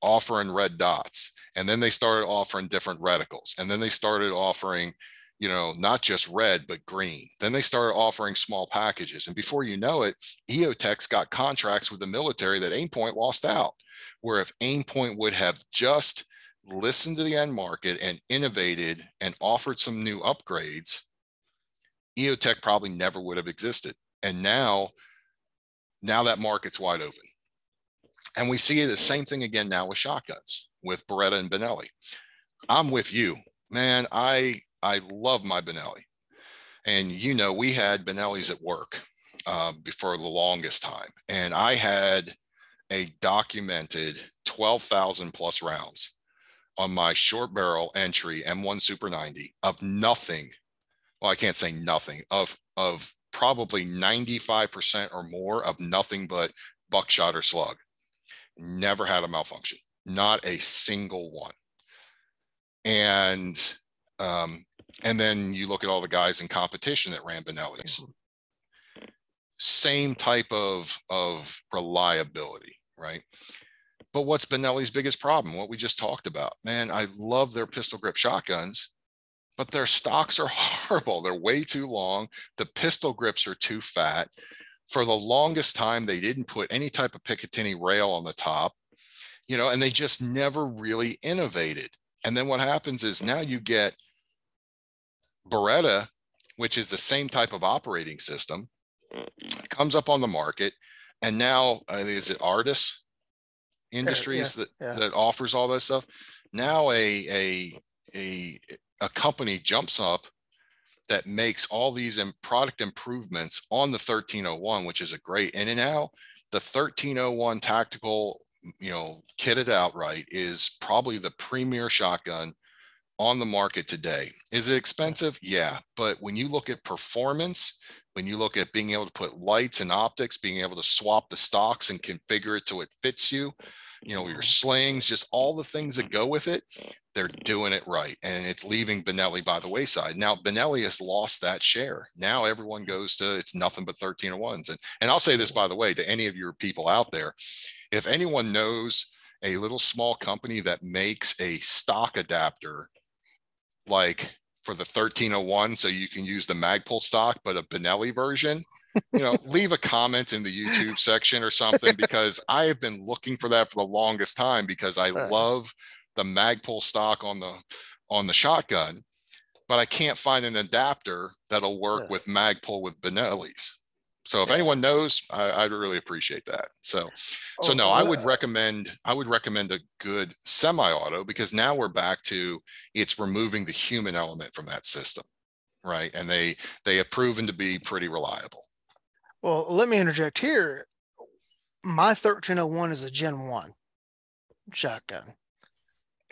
offering red dots. And then they started offering different reticles. And then they started offering, you know, not just red, but green. Then they started offering small packages. And before you know it, EOTech's got contracts with the military that Aimpoint lost out. Where if Aimpoint would have just listened to the end market and innovated and offered some new upgrades, EOTech probably never would have existed. And now that market's wide open. And we see the same thing again now with shotguns, with Beretta and Benelli. I'm with you, man. I love my Benelli. And you know, we had Benellis at work for the longest time. And I had a documented 12,000 plus rounds on my short barrel entry M1 Super 90 of nothing. Well, I can't say nothing, of probably 95% or more of nothing but buckshot or slug. Never had a malfunction, not a single one. And then you look at all the guys in competition that ran Benelli's. Same type of reliability, right? But what's Benelli's biggest problem? What we just talked about. Man, I love their pistol grip shotguns, but their stocks are horrible. They're way too long. The pistol grips are too fat. For the longest time, they didn't put any type of Picatinny rail on the top, you know, and they just never really innovated. And then what happens is now you get Beretta, which is the same type of operating system, comes up on the market. And now, is it Artis Industries that offers all that stuff? Now a company jumps up that makes all these product improvements on the 1301, which is a great, and now the 1301 tactical, you know, kitted outright is probably the premier shotgun on the market today. Is it expensive? Yeah, but when you look at performance, when you look at being able to put lights and optics, being able to swap the stocks and configure it till it fits you, you know, your slings, just all the things that go with it, they're doing it right. And it's leaving Benelli by the wayside. Now, Benelli has lost that share. Now everyone goes to, it's nothing but 1301s. And I'll say this, by the way, to any of your people out there, if anyone knows a little small company that makes a stock adapter, like for the 1301, so you can use the Magpul stock, but a Benelli version, you know, leave a comment in the YouTube section or something, because I have been looking for that for the longest time, because I love the Magpul stock on the shotgun, but I can't find an adapter that'll work with Magpul with Benelli's. So if anyone knows, I'd really appreciate that. I would recommend a good semi-auto, because now we're back to, it's removing the human element from that system, right? And they have proven to be pretty reliable. Well, let me interject here. My 1301 is a Gen 1 shotgun,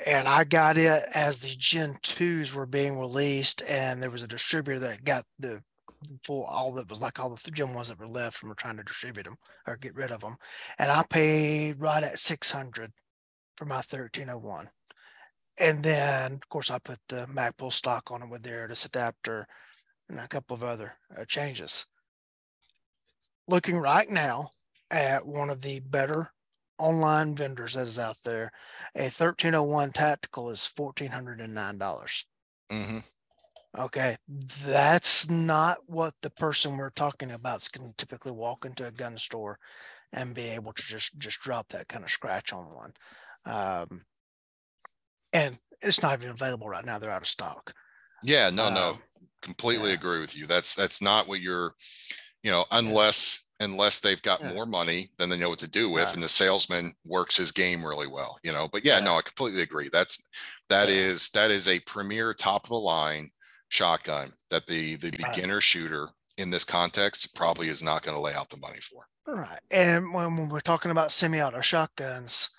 and I got it as the Gen 2s were being released, and there was a distributor that got the full, all that was like all the Gen 1s that were left from trying to distribute them or get rid of them, and I paid right at $600 for my 1301, and then of course I put the Magpul stock on it with the Artis adapter and a couple of other changes. Looking right now at one of the better online vendors that is out there, a 1301 tactical is $1,409. Mm-hmm. Okay, that's not what the person we're talking about is going to typically walk into a gun store and be able to just drop that kind of scratch on one. And it's not even available right now. They're out of stock. Yeah, no, completely agree with you. That's not what you're, you know, unless unless they've got more money than they know what to do with. And the salesman works his game really well, you know, but no, I completely agree. That is a premier top of the line shotgun that the beginner shooter in this context probably is not going to lay out the money for. Right. And when we're talking about semi-auto shotguns,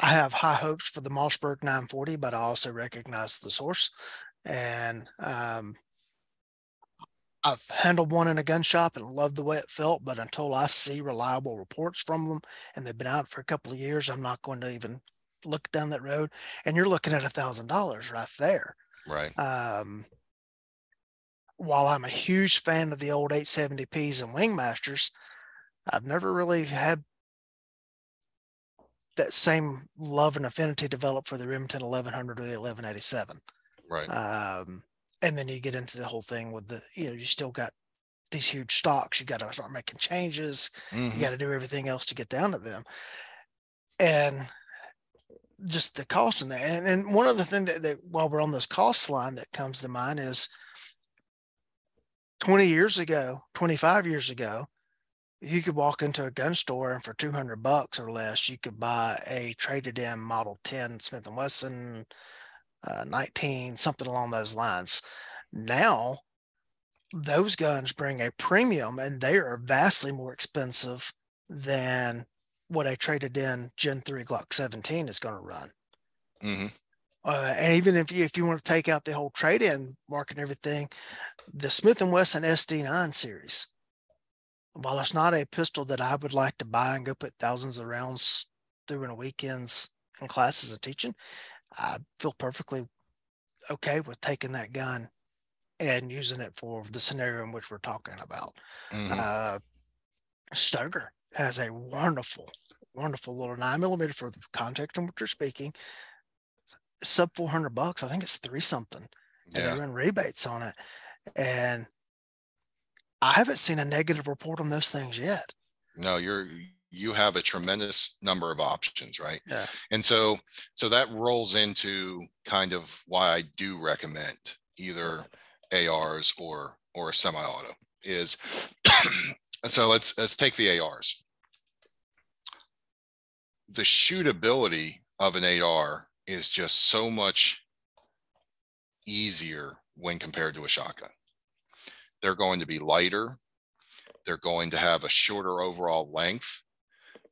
I have high hopes for the Mossberg 940, but I also recognize the source. And I've handled one in a gun shop and loved the way it felt, but until I see reliable reports from them and they've been out for a couple of years, I'm not going to even look down that road. And you're looking at $1,000 right there. Right. While I'm a huge fan of the old 870Ps and Wingmasters, I've never really had that same love and affinity developed for the Remington 1100 or the 1187. Right. And then you get into the whole thing with the, you know, you still got these huge stocks. You got to start making changes. Mm-hmm. You got to do everything else to get down to them. And just the cost in there. And one other thing that while we're on this cost line that comes to mind is 20 years ago, 25 years ago, you could walk into a gun store and for $200 or less, you could buy a traded in Model 10 Smith & Wesson, 19, something along those lines. Now, those guns bring a premium and they are vastly more expensive than what a traded in Gen 3 Glock 17 is going to run. Mm-hmm. And even if you want to take out the whole trade-in market and everything, the Smith & Wesson SD9 series, while it's not a pistol that I would like to buy and go put thousands of rounds through in weekends and classes and teaching, I feel perfectly okay with taking that gun and using it for the scenario in which we're talking about. Mm-hmm. Stoger has a wonderful, wonderful little 9mm for the context in which you're speaking. Sub $400, I think it's $300 something, and they run rebates on it. And I haven't seen a negative report on those things yet. No, you have a tremendous number of options, right? Yeah. And so that rolls into kind of why I do recommend either ARs or a semi-auto is. So let's take the ARs. The shootability of an AR is just so much easier when compared to a shotgun. They're going to be lighter. They're going to have a shorter overall length.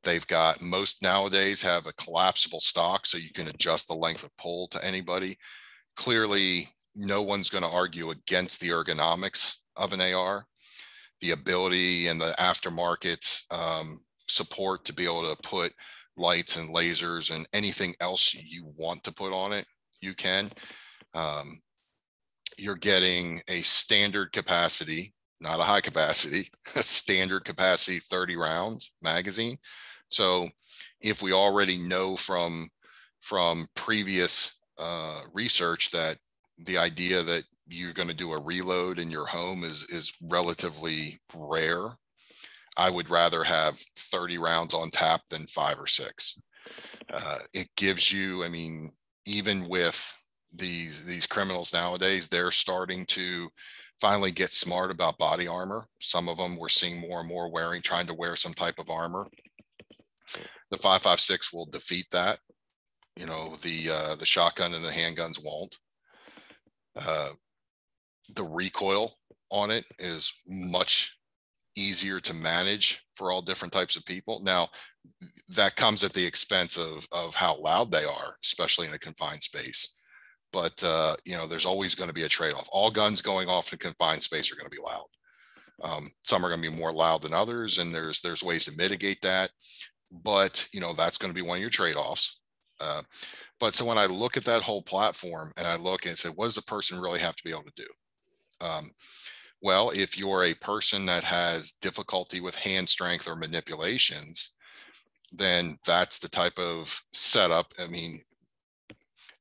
They've got, most nowadays have a collapsible stock, so you can adjust the length of pull to anybody. Clearly, no one's going to argue against the ergonomics of an AR, the ability and the aftermarket support to be able to put lights and lasers and anything else you want to put on it, you can. You're getting a standard capacity, not a high capacity, a standard capacity 30 rounds magazine. So if we already know from previous research that the idea that you're going to do a reload in your home is relatively rare, I would rather have 30 rounds on tap than 5 or 6. It gives you, I mean, even with these criminals nowadays, they're starting to finally get smart about body armor. Some of them we're seeing more and more trying to wear some type of armor. The 5.56 will defeat that. You know, the shotgun and the handguns won't. The recoil on it is much easier to manage for all different types of people. Now, that comes at the expense of how loud they are, especially in a confined space. But, you know, there's always going to be a trade-off. All guns going off in confined space are going to be loud. Some are going to be more loud than others, and there's ways to mitigate that. But, you know, that's going to be one of your trade-offs. But so when I look at that whole platform and I look and say, what does the person really have to be able to do? Well, if you're a person that has difficulty with hand strength or manipulations, then that's the type of setup. I mean,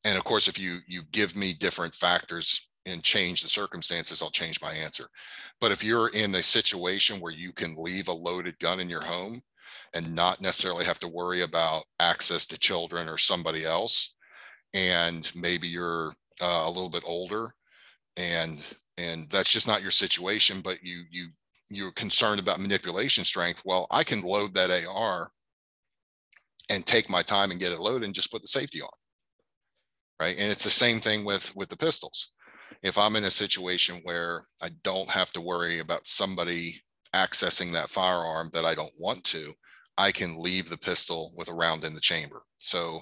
and of course, if you give me different factors and change the circumstances, I'll change my answer. But if you're in a situation where you can leave a loaded gun in your home and not necessarily have to worry about access to children or somebody else, and maybe you're a little bit older and that's just not your situation, but you you're concerned about manipulation strength, well, I can load that AR and take my time and get it loaded and just put the safety on, right? And it's the same thing with the pistols. If I'm in a situation where I don't have to worry about somebody accessing that firearm that I don't want to, I can leave the pistol with a round in the chamber. So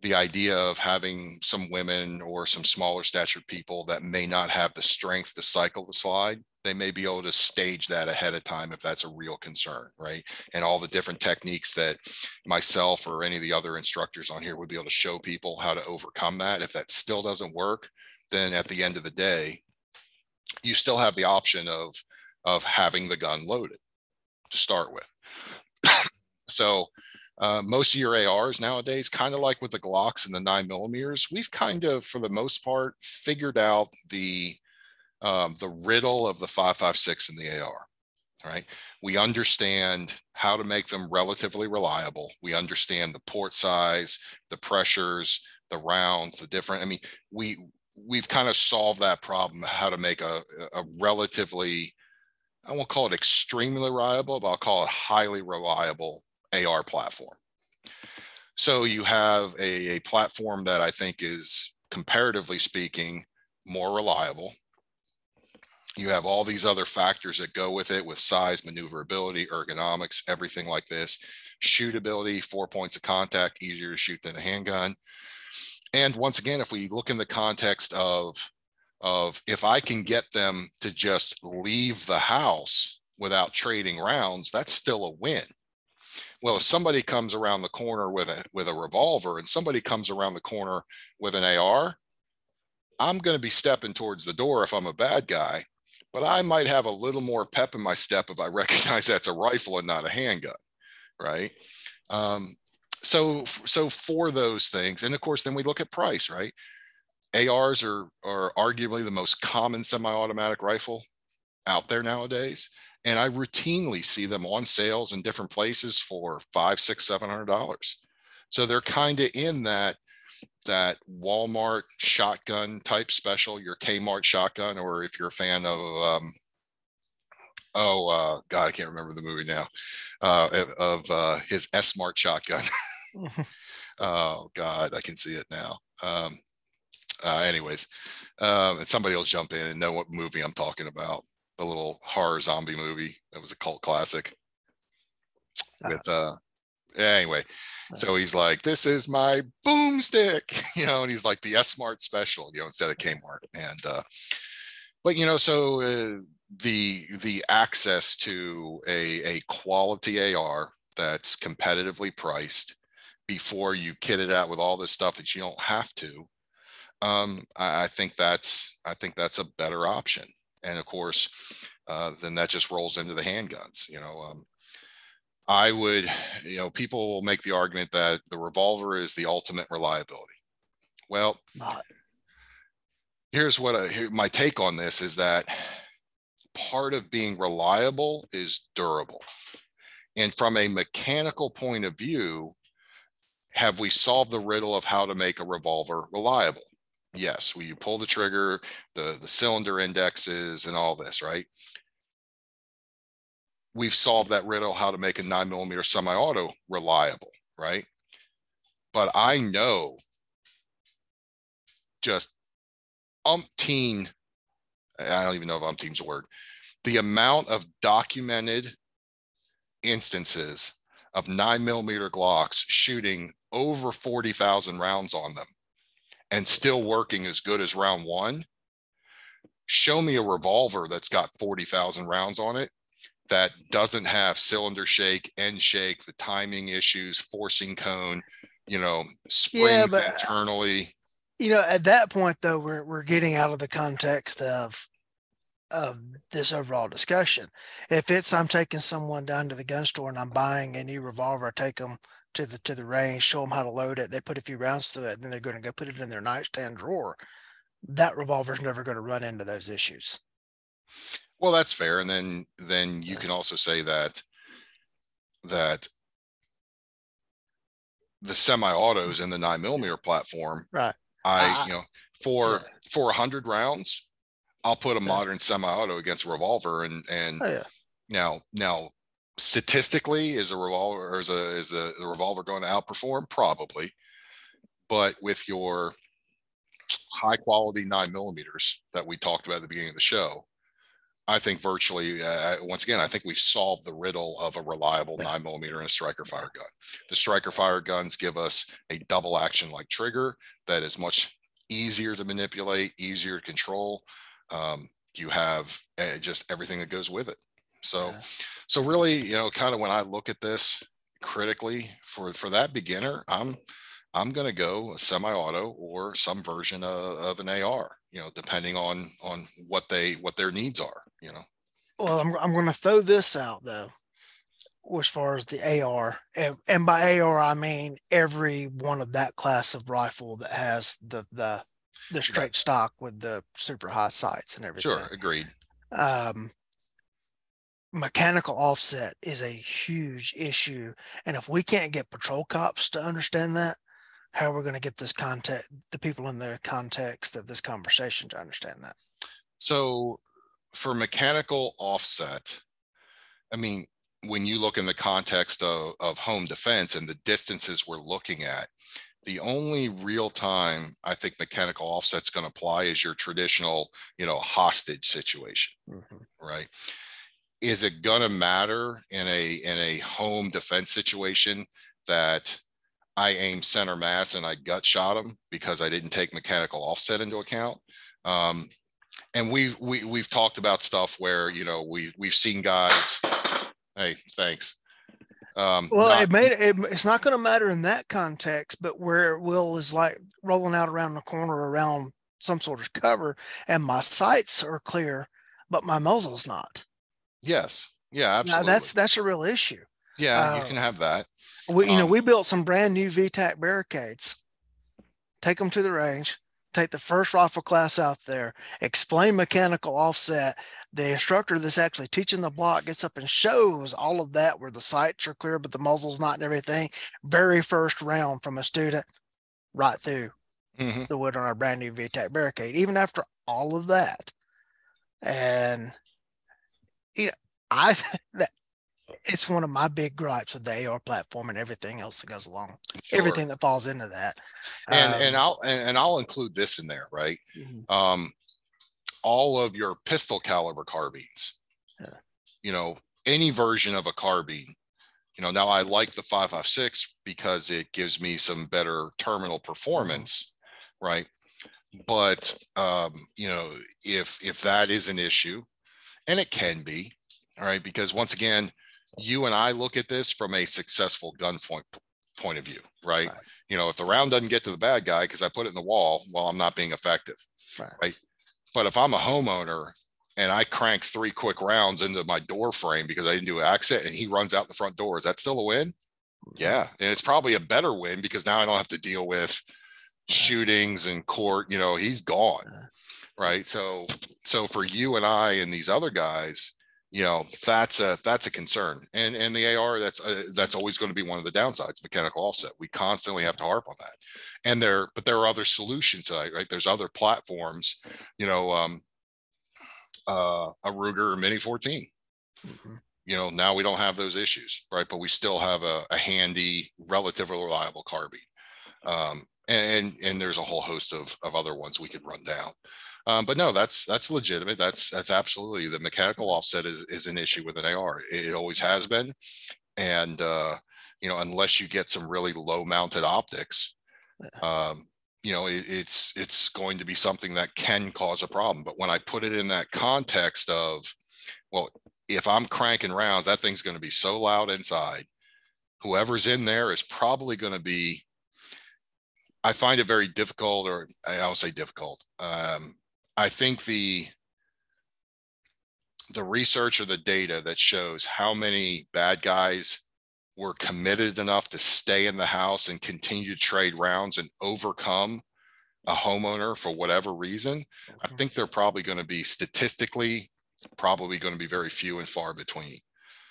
the idea of having some women or some smaller statured people that may not have the strength to cycle the slide, they may be able to stage that ahead of time if that's a real concern, right? And all the different techniques that myself or any of the other instructors on here would be able to show people how to overcome that. If that still doesn't work, then at the end of the day, you still have the option of having the gun loaded to start with. So most of your ARs nowadays, kind of like with the Glocks and the 9mm, we've kind of, for the most part, figured out the riddle of the 5.56 and the AR, right? We understand how to make them relatively reliable. We understand the port size, the pressures, the rounds, the different, I mean, we've kind of solved that problem, how to make a relatively, I won't call it extremely reliable, but I'll call it highly reliable AR platform. So you have a platform that I think is, comparatively speaking, more reliable. You have all these other factors that go with it, with size, maneuverability, ergonomics, everything like this, shootability, 4 points of contact, easier to shoot than a handgun. And once again, if we look in the context of if I can get them to just leave the house without trading rounds, that's still a win. Well, if somebody comes around the corner with a revolver and somebody comes around the corner with an AR, I'm going to be stepping towards the door if I'm a bad guy, but I might have a little more pep in my step if I recognize that's a rifle and not a handgun, right? So for those things, and of course, then we look at price, right? ARs are arguably the most common semi-automatic rifle out there nowadays. And I routinely see them on sales in different places for $500, $600, $700. So they're kind of in that Walmart shotgun type special, your Kmart shotgun, or if you're a fan of, God, I can't remember the movie now, his S-Mart shotgun. Oh, God, I can see it now. And somebody will jump in and know what movie I'm talking about. The little horror zombie movie that was a cult classic with anyway, so he's like, this is my boomstick, you know, and he's like the S-Mart special, you know, instead of Kmart. And but you know, so the access to a quality AR that's competitively priced before you kit it out with all this stuff that you don't have to, I think that's a better option. And of course, then that just rolls into the handguns. You know, I would, you know, people will make the argument that the revolver is the ultimate reliability. Well, my take on this is that part of being reliable is durable. And from a mechanical point of view, have we solved the riddle of how to make a revolver reliable? Yes, you pull the trigger, the cylinder indexes and all this, right? We've solved that riddle how to make a 9mm semi-auto reliable, right? But I know just umpteen, I don't even know if umpteen's a word, the amount of documented instances of 9mm Glocks shooting over 40,000 rounds on them and still working as good as round one. Show me a revolver that's got 40,000 rounds on it that doesn't have cylinder shake, end shake, the timing issues, forcing cone, you know, springs internally. You know, at that point though, we're getting out of the context of this overall discussion. If it's I'm taking someone down to the gun store and I'm buying a new revolver, I take them to the range, show them how to load it, they put a few rounds to it, and then they're going to go put it in their nightstand drawer, that revolver's never going to run into those issues. Well, that's fair. And then you can also say that the semi-autos in the 9mm platform, right, for 100 rounds I'll put a modern semi-auto against a revolver, and oh, yeah. now statistically, is a revolver or is a revolver going to outperform? Probably, but with your high quality 9mm that we talked about at the beginning of the show, I think virtually, once again, I think we've solved the riddle of a reliable 9mm and striker fire gun. The striker fire guns give us a double action like trigger that is much easier to manipulate, easier to control. You have just everything that goes with it. So really, kind of when I look at this critically for that beginner, I'm going to go semi-auto or some version of an AR, depending on what their needs are, Well, I'm going to throw this out though, as far as the AR, and by AR, I mean every one of that class of rifle that has the straight stock with the super high sights and everything. Sure. Agreed. Mechanical offset is a huge issue. And if we can't get patrol cops to understand that, how are we going to get the people in the context of this conversation to understand that? So for mechanical offset, I mean, when you look in the context of home defense and the distances we're looking at, the only real time I think mechanical offset's going to apply is your traditional, hostage situation, mm-hmm. right? Is it going to matter in a home defense situation that I aim center mass and I gut shot him because I didn't take mechanical offset into account? And we've talked about stuff where, we've seen guys. Hey, thanks. It's not going to matter in that context, but where it will is like rolling out around the corner around some sort of cover, and my sights are clear, but my muzzle's not. Yes. Yeah. Absolutely. Now that's a real issue. Yeah, you can have that. We built some brand new VTAC barricades. Take them to the range. Take the first rifle class out there. Explain mechanical offset. The instructor that's actually teaching the block gets up and shows all of that, where the sights are clear but the muzzle's not and everything. Very first round from a student, right through mm-hmm. the wood on our brand new VTAC barricade. Even after all of that, and it's one of my big gripes with the AR platform and everything else that goes along, sure. everything that falls into that. And I'll include this in there, right? Mm-hmm. All of your pistol caliber carbines, yeah. Any version of a carbine, now I like the 5.56 because it gives me some better terminal performance, mm-hmm. right? But, if that is an issue, and it can be, all right, because once again, you and I look at this from a successful gunpoint point of view, right? Right. If the round doesn't get to the bad guy because I put it in the wall, well, I'm not being effective, right? But if I'm a homeowner and I crank 3 quick rounds into my door frame because I didn't do an accent and he runs out the front door, is that still a win? Yeah, and it's probably a better win because now I don't have to deal with shootings and court, he's gone, right? So for you and I and these other guys, that's a concern, and the AR that's always going to be one of the downsides. Mechanical offset, we constantly have to harp on that, but there are other solutions to that, right? There's other platforms, a Ruger or Mini 14. Mm-hmm. Now we don't have those issues, right? But we still have a handy, relatively reliable carbine, and there's a whole host of other ones we could run down. But no, that's legitimate. That's absolutely, the mechanical offset is an issue with an AR. It always has been. And, unless you get some really low mounted optics, it's going to be something that can cause a problem. But when I put it in that context of, well, if I'm cranking rounds, that thing's going to be so loud inside, whoever's in there is probably going to be, I find it very difficult, or I'll say difficult. I think the research or the data that shows how many bad guys were committed enough to stay in the house and continue to trade rounds and overcome a homeowner for whatever reason, I think they're probably going to be statistically very few and far between.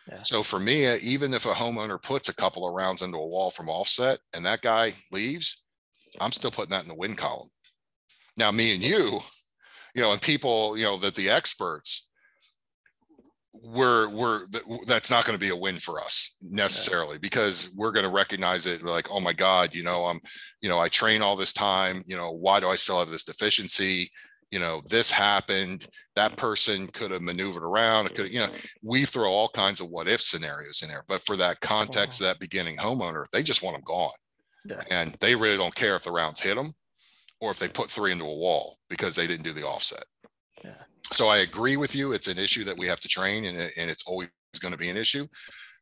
Yeah. So for me, even if a homeowner puts a couple of rounds into a wall from offset and that guy leaves, I'm still putting that in the win column. Now, me and you, you know, and people, you know, that the experts that's not going to be a win for us necessarily, because we're going to recognize it like, oh my God, you know, I train all this time, you know, why do I still have this deficiency? You know, this happened, that person could have maneuvered around. It could, you know, we throw all kinds of what if scenarios in there, but for that context, that beginning homeowner, they just want them gone. Yeah. And they really don't care if the rounds hit them or if they put three into a wall because they didn't do the offset. Yeah. So I agree with you. It's an issue that we have to train, and it's always going to be an issue,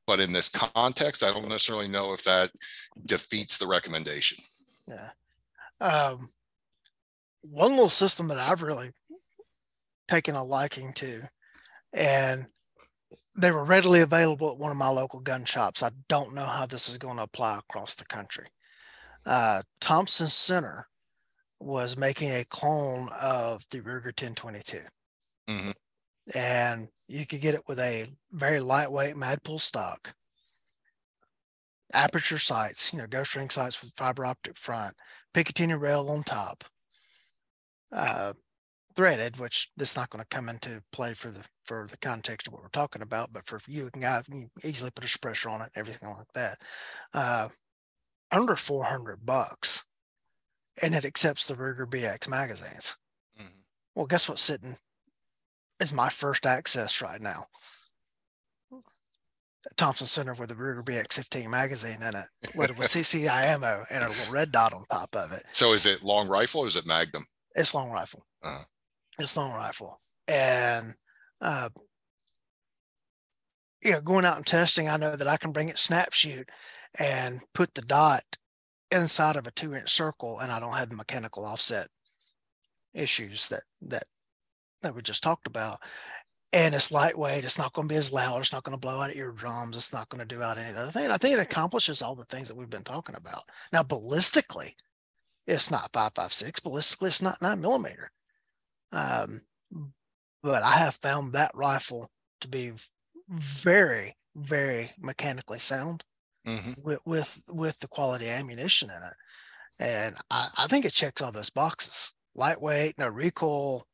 but in this context, I don't necessarily know if that defeats the recommendation. Yeah. One little system that I've really taken a liking to, and they were readily available at one of my local gun shops. I don't know how this is going to apply across the country. Thompson Center was making a clone of the Ruger 1022. Mm-hmm. And you could get it with a very lightweight Magpul stock, aperture sights, you know, ghost ring sights with fiber optic front, Picatinny rail on top, threaded, which that's not going to come into play for the context of what we're talking about, but for you, you can easily put a suppressor on it, everything like that, under $400, and it accepts the Ruger BX magazines. Mm-hmm. Well, guess what's sitting is my first access right now, Thompson Center with a Ruger BX-15 magazine in it, with CCI ammo and a little red dot on top of it. So is it long rifle or is it Magnum? It's long rifle. Uh-huh. It's long rifle. And, you know, going out and testing, I know that I can bring it snapshoot and put the dot inside of a 2-inch circle, and I don't have the mechanical offset issues that we just talked about. And it's lightweight. It's not going to be as loud. It's not going to blow out eardrums. It's not going to do out any other thing. I think it accomplishes all the things that we've been talking about. Now, ballistically, it's not 5.56, ballistically, it's not 9mm. But I have found that rifle to be very, very mechanically sound. Mm-hmm. with the quality ammunition in it. And I think it checks all those boxes. Lightweight, no recoil,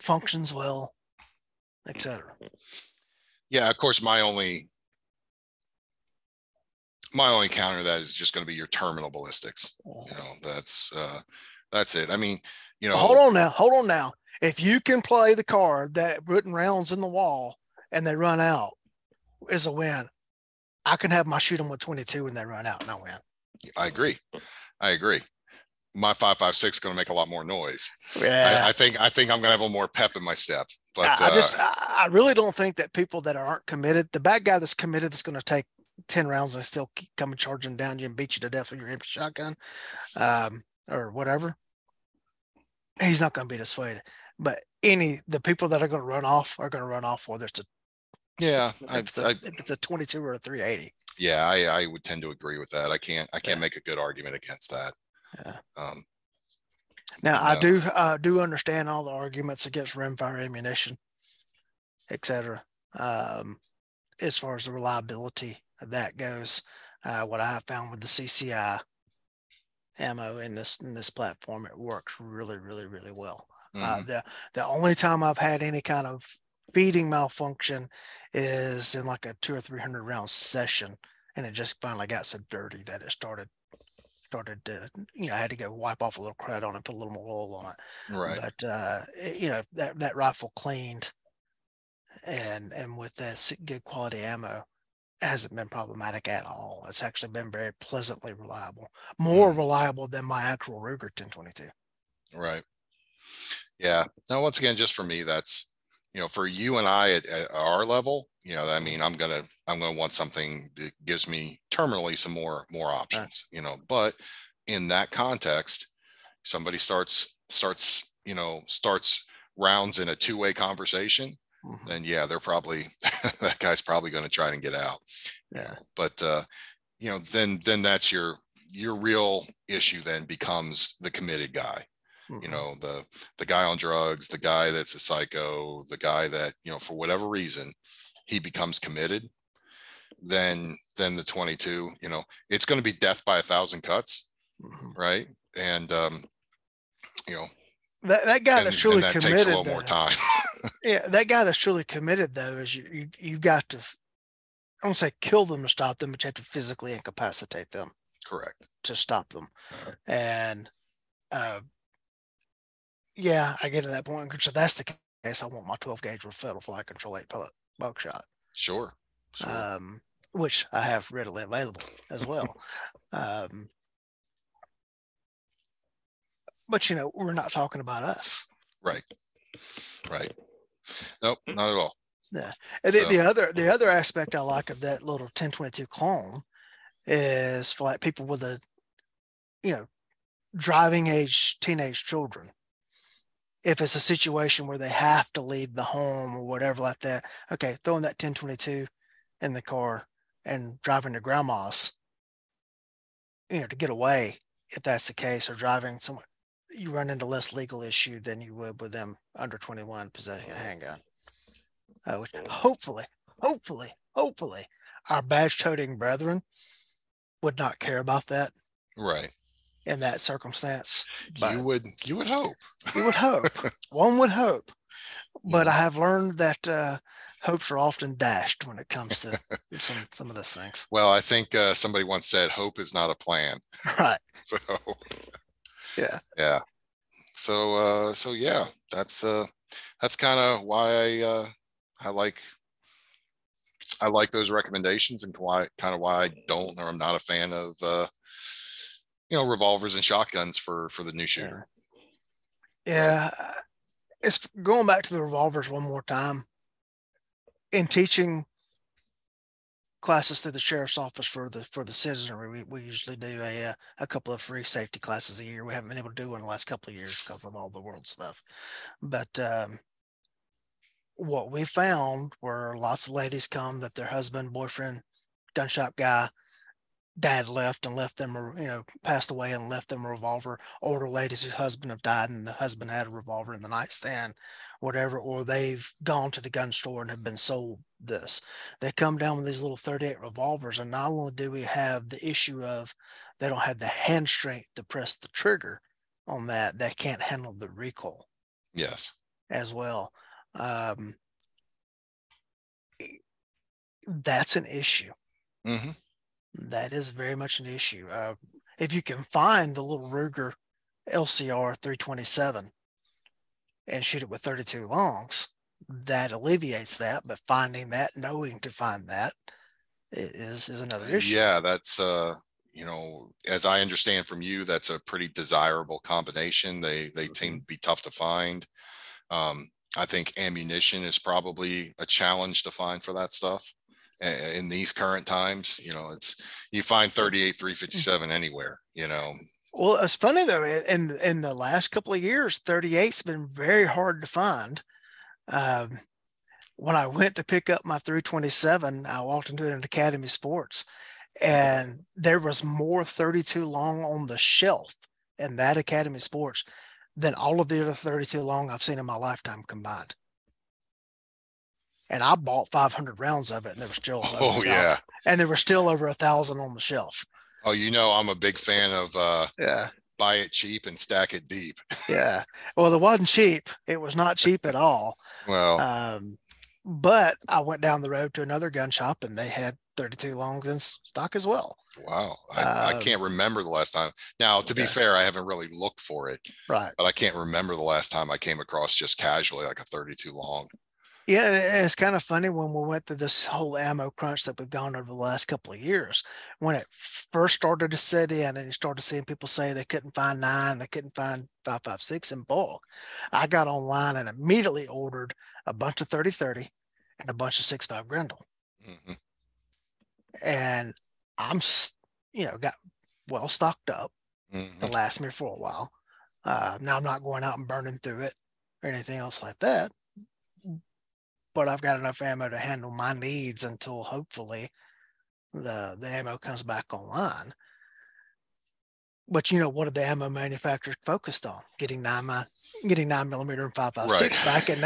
functions well, etc. Yeah, of course, my only counter to that is just going to be your terminal ballistics. You know, that's it. I mean, you know, hold on now. If you can play the card that putting rounds in the wall and they run out is a win, I can have my shoot them with 22 when they run out and I win. I agree. My 5.56 is going to make a lot more noise. Yeah. I think I'm going to have a little more pep in my step. But I really don't think that people that aren't committed, the bad guy that's committed, that's going to take 10 rounds and still keep coming charging down you and beat you to death with your empty shotgun or whatever, he's not going to be dissuaded. But the people that are going to run off are going to run off, whether it's a, yeah, if it's a 22 or a 380. Yeah, I would tend to agree with that. I can't make a good argument against that. Yeah. Now I do understand all the arguments against rimfire ammunition, etc. As far as the reliability of that goes, what I have found with the CCI ammo in this platform, it works really, really, really well. Mm-hmm. The only time I've had any kind of feeding malfunction is in like a 200 or 300 round session, and it just finally got so dirty that it started to, you know, I had to go wipe off a little crud on it, put a little more oil on it. Right. But you know, that rifle cleaned. And with that good quality ammo, it hasn't been problematic at all. It's actually been very pleasantly reliable, more reliable than my actual Ruger 1022. Right. Yeah. Now, once again, just for me, that's, you know, for you and I at our level, you know, I mean, I'm gonna want something that gives me terminally some more options, right. You know. But in that context, somebody starts rounds in a two-way conversation. Mm-hmm. Then yeah, they're probably that guy's probably going to try and get out. Yeah. But you know, then that's your real issue then becomes the committed guy. Mm-hmm. You know, the guy on drugs, the guy that's a psycho, the guy that, you know, for whatever reason he becomes committed. Then the 22, you know, it's going to be death by 1,000 cuts, mm-hmm. right? And you know, That guy that's truly committed. That takes a little more time. Yeah, that guy that's truly committed, though, is you've got to, I don't say kill them to stop them, but you have to physically incapacitate them. Correct. To stop them. Right. And yeah, I get to that point. So that's the case. I want my 12 gauge with Federal Flight Control 8 pellet buckshot. Sure. Which I have readily available as well. But, you know, we're not talking about us. Right. Right. Nope, not at all. Yeah. And so, the other aspect I like of that little 10-22 clone is for like people with a, you know, driving age teenage children. If it's a situation where they have to leave the home or whatever like that, okay, throwing that 10-22 in the car and driving to grandma's, you know, to get away if that's the case, or driving somewhere, you run into less legal issue than you would with them under 21 possessing a handgun. Which hopefully, our badge-toting brethren would not care about that. Right. In that circumstance, but you would hope. You would hope. One would hope, but I have learned that hopes are often dashed when it comes to some of those things. Well, I think somebody once said, "Hope is not a plan." Right. So. Yeah. Yeah. So yeah, that's kind of why I like those recommendations, and why I don't, or I'm not a fan of you know, revolvers and shotguns for the new shooter. Yeah. It's going back to the revolvers one more time. In teaching classes through the sheriff's office for the citizenry, we usually do a couple of free safety classes a year. We haven't been able to do one in the last couple of years because of all the world stuff. But what we found were lots of ladies come that their husband, boyfriend, gun shop guy, dad left them, you know, passed away and left them a revolver. Older ladies whose husband have died and the husband had a revolver in the nightstand, whatever, or they've gone to the gun store and have been sold this. They come down with these little 38 revolvers, and not only do we have the issue of they don't have the hand strength to press the trigger on that, they can't handle the recoil. Yes. As well. That's an issue. Mm-hmm. That is very much an issue. If you can find the little Ruger LCR 327 and shoot it with 32 longs, that alleviates that. But finding that, knowing to find that, is another issue. Yeah, that's you know, as I understand from you, that's a pretty desirable combination. They seem to be tough to find. I think ammunition is probably a challenge to find for that stuff. In these current times, you know, it's, you find 38, 357 anywhere, you know. Well, it's funny though, in the last couple of years, 38's been very hard to find. When I went to pick up my 327, I walked into it in Academy Sports, and there was more 32 long on the shelf in that Academy Sports than all of the other 32 long I've seen in my lifetime combined. And I bought 500 rounds of it, and there was still over 1,000 on the shelf. Oh, you know, I'm a big fan of buy it cheap and stack it deep. Yeah, well, it wasn't cheap. It was not cheap at all. Well, but I went down the road to another gun shop, and they had 32 longs in stock as well. Wow, I can't remember the last time. Now, to be fair, I haven't really looked for it. Right, but I can't remember the last time I came across just casually like a 32 long. Yeah, it's kind of funny when we went through this whole ammo crunch that we've gone over the last couple of years. When it first started to set in, and you started seeing people say they couldn't find 9, they couldn't find 5.56 in bulk, I got online and immediately ordered a bunch of 30-30 and a bunch of 6.5 Grendel. Mm-hmm. And I'm, you know, got well stocked up to last me for a while. Now I'm not going out and burning through it or anything else like that. But I've got enough ammo to handle my needs until hopefully the ammo comes back online. But you know, what are the ammo manufacturers focused on? Getting 9mm and 5.56 back. And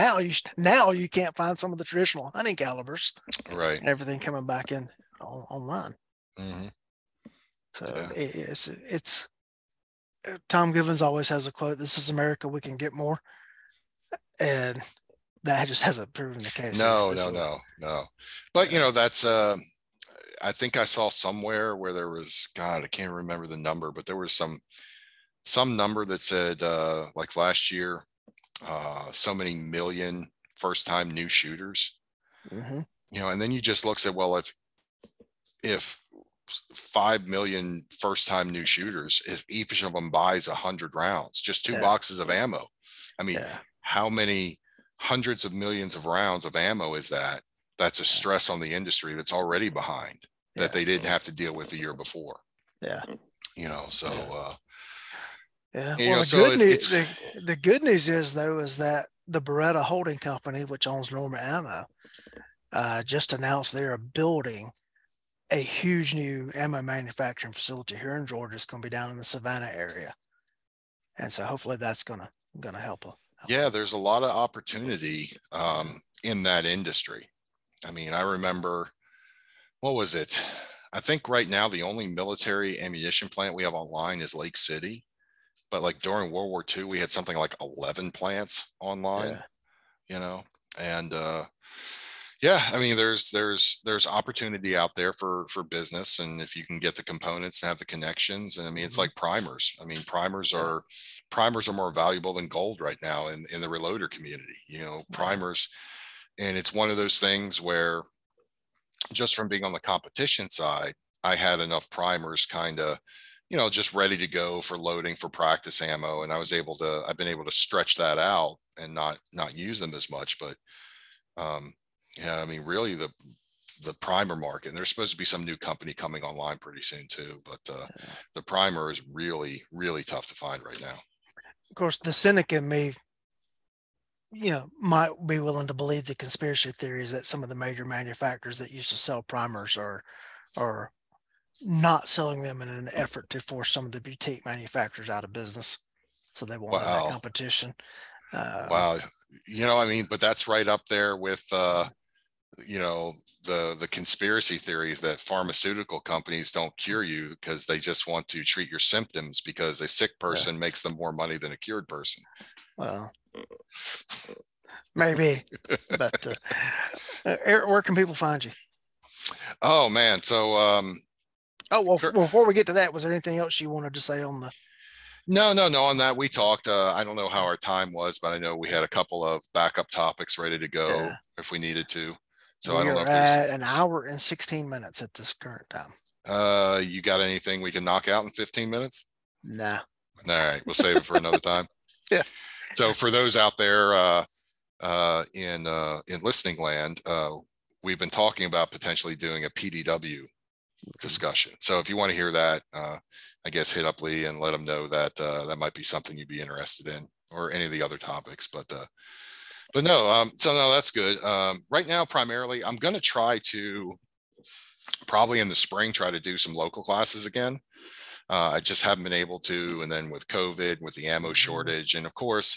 now you can't find some of the traditional hunting calibers. Right. And everything coming back in online. Mm-hmm. So it's Tom Givens always has a quote, "This is America, we can get more." And that just hasn't proven the case. No. But, you know, that's, I think I saw somewhere where there was, God, I can't remember the number, but there was some number that said, like last year, so many million first time new shooters, mm-hmm. you know, and then you just look at, well, if 5 million first time new shooters, if each of them buys 100 rounds, just two boxes of ammo, I mean, how many hundreds of millions of rounds of ammo is that? That's a stress on the industry that's already behind that they didn't have to deal with the year before. Yeah. You know, so, yeah. Well, the good news is though, is that the Beretta holding company, which owns Norma Ammo, just announced they are building a huge new ammo manufacturing facility here in Georgia. It's going to be down in the Savannah area. And so hopefully that's going to help. Yeah. There's a lot of opportunity, in that industry. I mean, I remember, what was it? I think right now the only military ammunition plant we have online is Lake City, but like during World War II, we had something like 11 plants online, you know? And, yeah, I mean, there's opportunity out there for business. And if you can get the components and have the connections, and I mean, it's like primers. I mean, primers are more valuable than gold right now in the reloader community, you know, primers. And it's one of those things where just from being on the competition side, I had enough primers kind of, you know, just ready to go for loading for practice ammo. And I was able to, I've been able to stretch that out and not use them as much, but, yeah, I mean, really the primer market, and there's supposed to be some new company coming online pretty soon too, but the primer is really, really tough to find right now. Of course, the cynic in me, you know, might be willing to believe the conspiracy theories that some of the major manufacturers that used to sell primers are not selling them in an effort to force some of the boutique manufacturers out of business, so they won't have that competition. Wow, you know, I mean, but that's right up there with you know, the conspiracy theories that pharmaceutical companies don't cure you because they just want to treat your symptoms because a sick person makes them more money than a cured person. Well, maybe, but Eric, where can people find you? Oh man. So, well, before we get to that, was there anything else you wanted to say on the, No. On that, we talked. I don't know how our time was, but I know we had a couple of backup topics ready to go if we needed to. So I don't know. We're at an hour and 16 minutes at this current time. You got anything we can knock out in 15 minutes? Nah. All right, we'll save it for another time. Yeah. So for those out there in listening land, we've been talking about potentially doing a PDW discussion. So if you want to hear that, I guess hit up Lee and let him know that that might be something you'd be interested in, or any of the other topics. But no, so no, that's good. Right now, primarily, I'm going to try to probably in the spring try to do some local classes again. I just haven't been able to, and then with COVID, with the ammo shortage, and of course,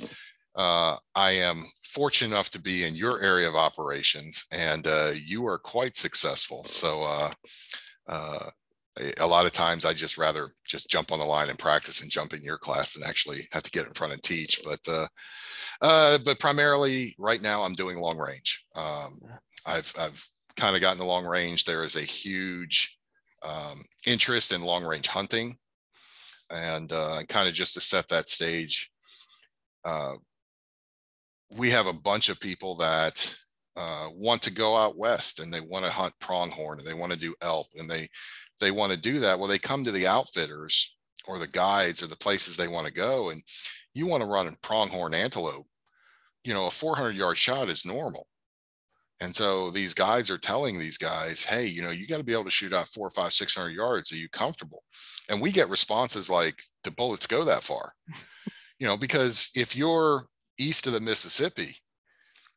I am fortunate enough to be in your area of operations, and you are quite successful. So. A lot of times I just rather just jump on the line and practice and jump in your class than actually have to get in front and teach. But primarily right now I'm doing long range. I've kind of gotten to long range. There is a huge interest in long range hunting, and kind of just to set that stage. We have a bunch of people that want to go out west, and they want to hunt pronghorn, and they want to do elk, and they want to do that. Well, they come to the outfitters or the guides or the places they want to go, and you want to run a pronghorn antelope, you know, a 400-yard shot is normal. And so these guides are telling these guys, hey, you know, you got to be able to shoot out 400, 500, 600 yards. Are you comfortable? And we get responses like, the bullets go that far, you know, because if you're east of the Mississippi,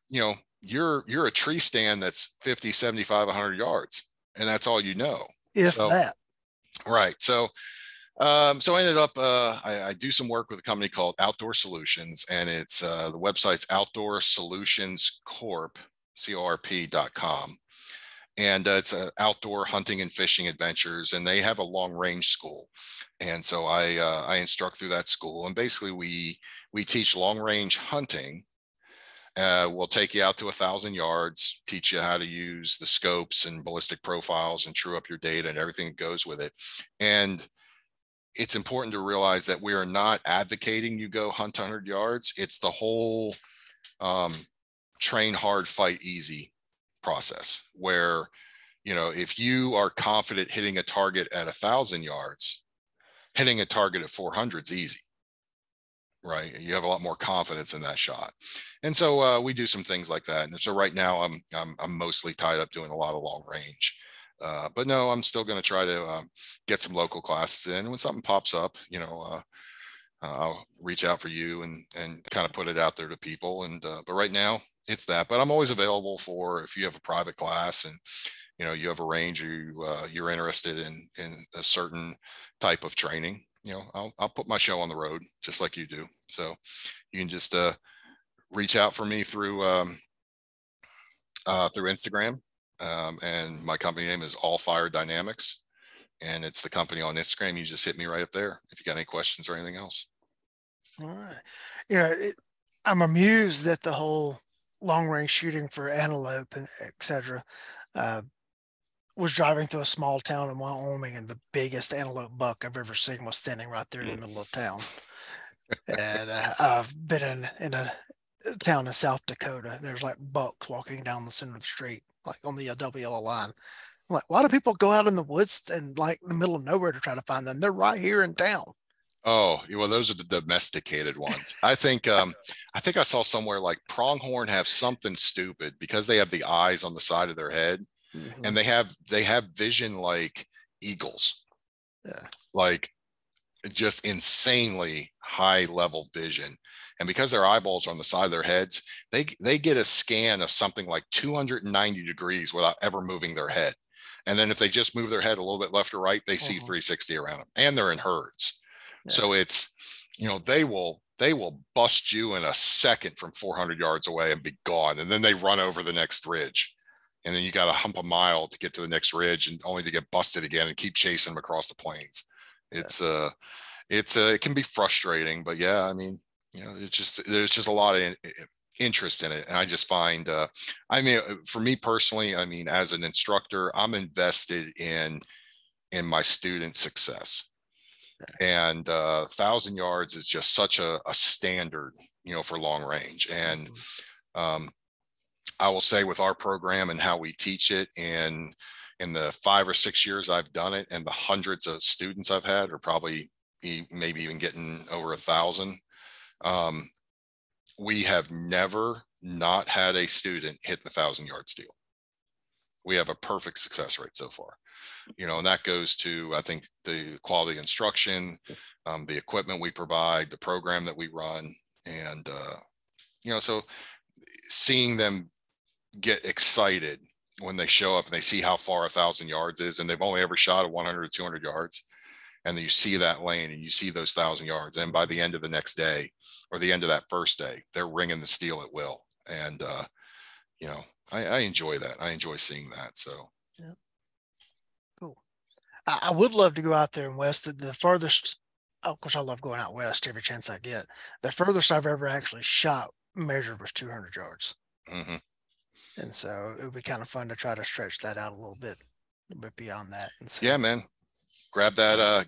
you know, you're a tree stand that's 50, 75, 100 yards. And that's all you know. If so, that. Right. So, so I ended up, I do some work with a company called Outdoor Solutions, and it's, the website's Outdoor Solutions Corp, CORP.com. And it's outdoor hunting and fishing adventures, and they have a long range school. And so I instruct through that school, and basically we teach long range hunting. We'll take you out to 1,000 yards, teach you how to use the scopes and ballistic profiles and true up your data and everything that goes with it. And it's important to realize that we are not advocating you go hunt 100 yards. It's the whole train hard, fight easy process where, you know, if you are confident hitting a target at 1,000 yards, hitting a target at 400 is easy. Right. You have a lot more confidence in that shot. And so we do some things like that. And so right now I'm mostly tied up doing a lot of long range. But no, I'm still going to try to get some local classes in. When something pops up, you know, I'll reach out for you and kind of put it out there to people. And but right now it's that. But I'm always available for if you have a private class and, you know, you have a range, you're interested in a certain type of training. You know, I'll put my show on the road just like you do. So you can just reach out for me through through Instagram, and my company name is Allfire Dynamics, and it's the company on Instagram. You just hit me right up there if you got any questions or anything else. All right. You know, I'm amused that the whole long range shooting for antelope and et cetera was driving through a small town in Wyoming, and the biggest antelope buck I've ever seen was standing right there in the middle of town. And I've been in a town in South Dakota, and there's like bucks walking down the center of the street, like on the WLO line. I'm like, why do people go out in the woods and like in the middle of nowhere to try to find them? They're right here in town. Oh, well, those are the domesticated ones. I think I saw somewhere like pronghorn have something stupid because they have the eyes on the side of their head. Mm-hmm. And they have vision like eagles, yeah, like just insanely high level vision. And because their eyeballs are on the side of their heads, they get a scan of something like 290 degrees without ever moving their head. And then if they just move their head a little bit left or right, they see 360 around them, and they're in herds. Yeah. So it's, you know, they will bust you in a second from 400 yards away and be gone. And then they run over the next ridge. And then you got to hump a mile to get to the next ridge, and only to get busted again and keep chasing them across the plains. It can be frustrating, but yeah, I mean, you know, there's just a lot of interest in it. And I just find, I mean, for me personally, I mean, as an instructor, I'm invested in my students' success. And 1,000 yards is just such a standard, you know, for long range. And, I will say with our program and how we teach it in the 5 or 6 years I've done it and the hundreds of students I've had, or probably maybe even getting over 1,000, we have never not had a student hit the 1,000-yard steal. We have a perfect success rate so far, you know, and that goes to, I think, the quality instruction, the equipment we provide, the program that we run, and, you know, so seeing them get excited when they show up and they see how far 1,000 yards is, and they've only ever shot at 100 or 200 yards. And then you see that lane and you see those 1,000 yards. And by the end of the next day or the end of that first day, they're ringing the steel at will. And, you know, I enjoy that. I enjoy seeing that. So. Yeah. Cool. I would love to go out there in West. The farthest, of course, I love going out West every chance I get. The furthest I've ever actually shot measured was 200 yards. Mm-hmm. And so it would be kind of fun to try to stretch that out a little bit, but beyond that. And so, yeah, man, grab that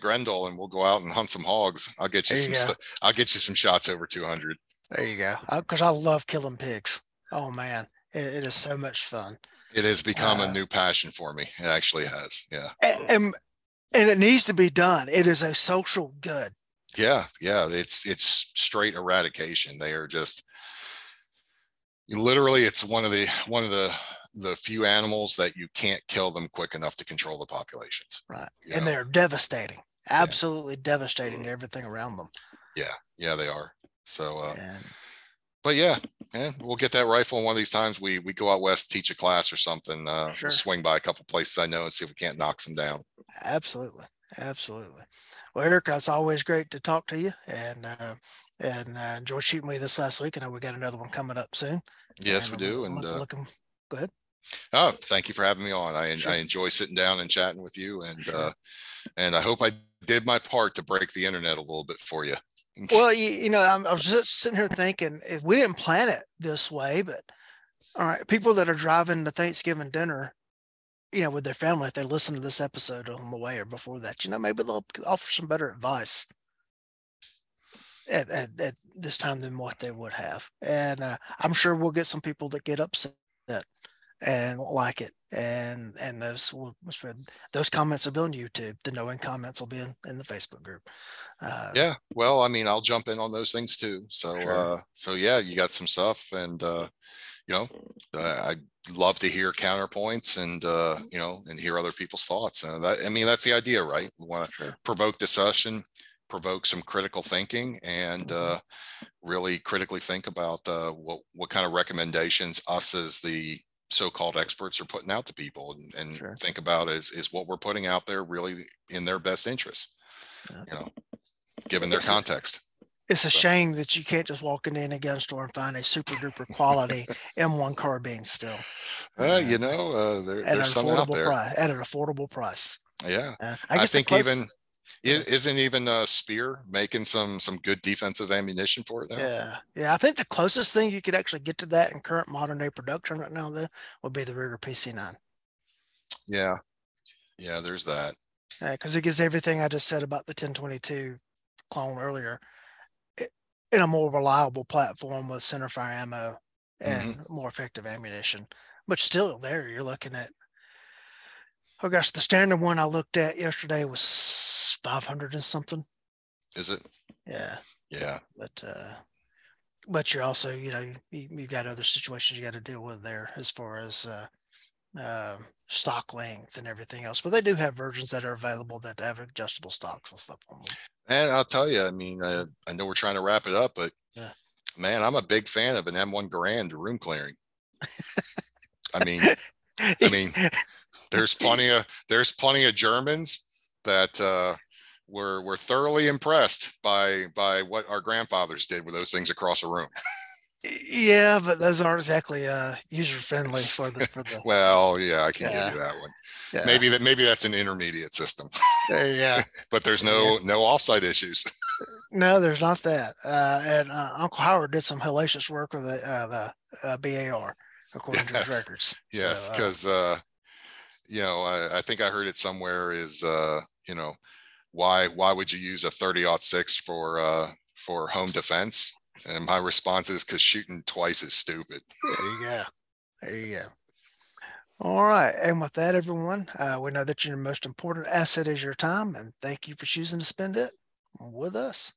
Grendel and we'll go out and hunt some hogs. I'll get you some I'll get you some shots over 200. There you go. Because I love killing pigs. Oh man, it is so much fun. It has become a new passion for me. It actually has. Yeah. And it needs to be done. It is a social good. Yeah. Yeah. It's straight eradication. They are just literally, it's one of the few animals that you can't kill them quick enough to control the populations. Right. You and know? They're devastating, absolutely devastating to everything around them. Yeah. Yeah, they are. So, but yeah, we'll get that rifle. And one of these times we go out West, teach a class or something, sure. We'll swing by a couple places I know and see if we can't knock some down. Absolutely. Absolutely. Well, Erik, it's always great to talk to you, and enjoy shooting with you this last week. I know we got another one coming up soon. Yes, we do. And go ahead. Oh, thank you for having me on. I enjoy sitting down and chatting with you, and I hope I did my part to break the internet a little bit for you. Well, you know, I was just sitting here thinking, if we didn't plan it this way, but all right, people that are driving to Thanksgiving dinner, you know, with their family, if they listen to this episode on the way or before that, you know, maybe they'll offer some better advice at this time than what they would have. And I'm sure we'll get some people that get upset and won't like it, and those comments will be on YouTube. The knowing comments will be in the Facebook group. Yeah, well, I mean, I'll jump in on those things too. So sure. So yeah, you got some stuff, and you know, I love to hear counterpoints, and you know, and hear other people's thoughts. I mean, that's the idea, right? We want to provoke discussion, provoke some critical thinking, and really critically think about what kind of recommendations us as the so-called experts are putting out to people, and sure. think about is what we're putting out there really in their best interest, you know, given their context. It's a shame that you can't just walk into any gun store and find a super duper quality M1 carbine still. You know, there's some out there at an affordable price. Yeah, I think even isn't even a Spear making some good defensive ammunition for it though? Yeah, I think the closest thing you could actually get to that in current modern day production right now though would be the Ruger PC9. Yeah, there's that. Because it gives everything I just said about the 1022 clone earlier in a more reliable platform with centerfire ammo and more effective ammunition. But still, there you're looking at, oh gosh, the standard one I looked at yesterday was 500 and something. Is it? Yeah. But you're also, you know, you got other situations you got to deal with there as far as stock length and everything else. But they do have versions that are available that have adjustable stocks and stuff on them. And I'll tell you, I mean, I know we're trying to wrap it up, but man, I'm a big fan of an M1 Garand room clearing. I mean, there's plenty of Germans that were thoroughly impressed by what our grandfathers did with those things across a room. Yeah, but those aren't exactly user friendly for the. Well, yeah, I can't give you that one. Yeah. Maybe that's an intermediate system. Yeah, but there's no offsite issues. No, there's not that. And Uncle Howard did some hellacious work with the BAR according to his records. Yes, because so, you know, I think I heard it somewhere is you know, why would you use a 30-06 for home defense? And my response is because shooting twice is stupid. There you go. All right. And with that, everyone, we know that your most important asset is your time. And thank you for choosing to spend it with us.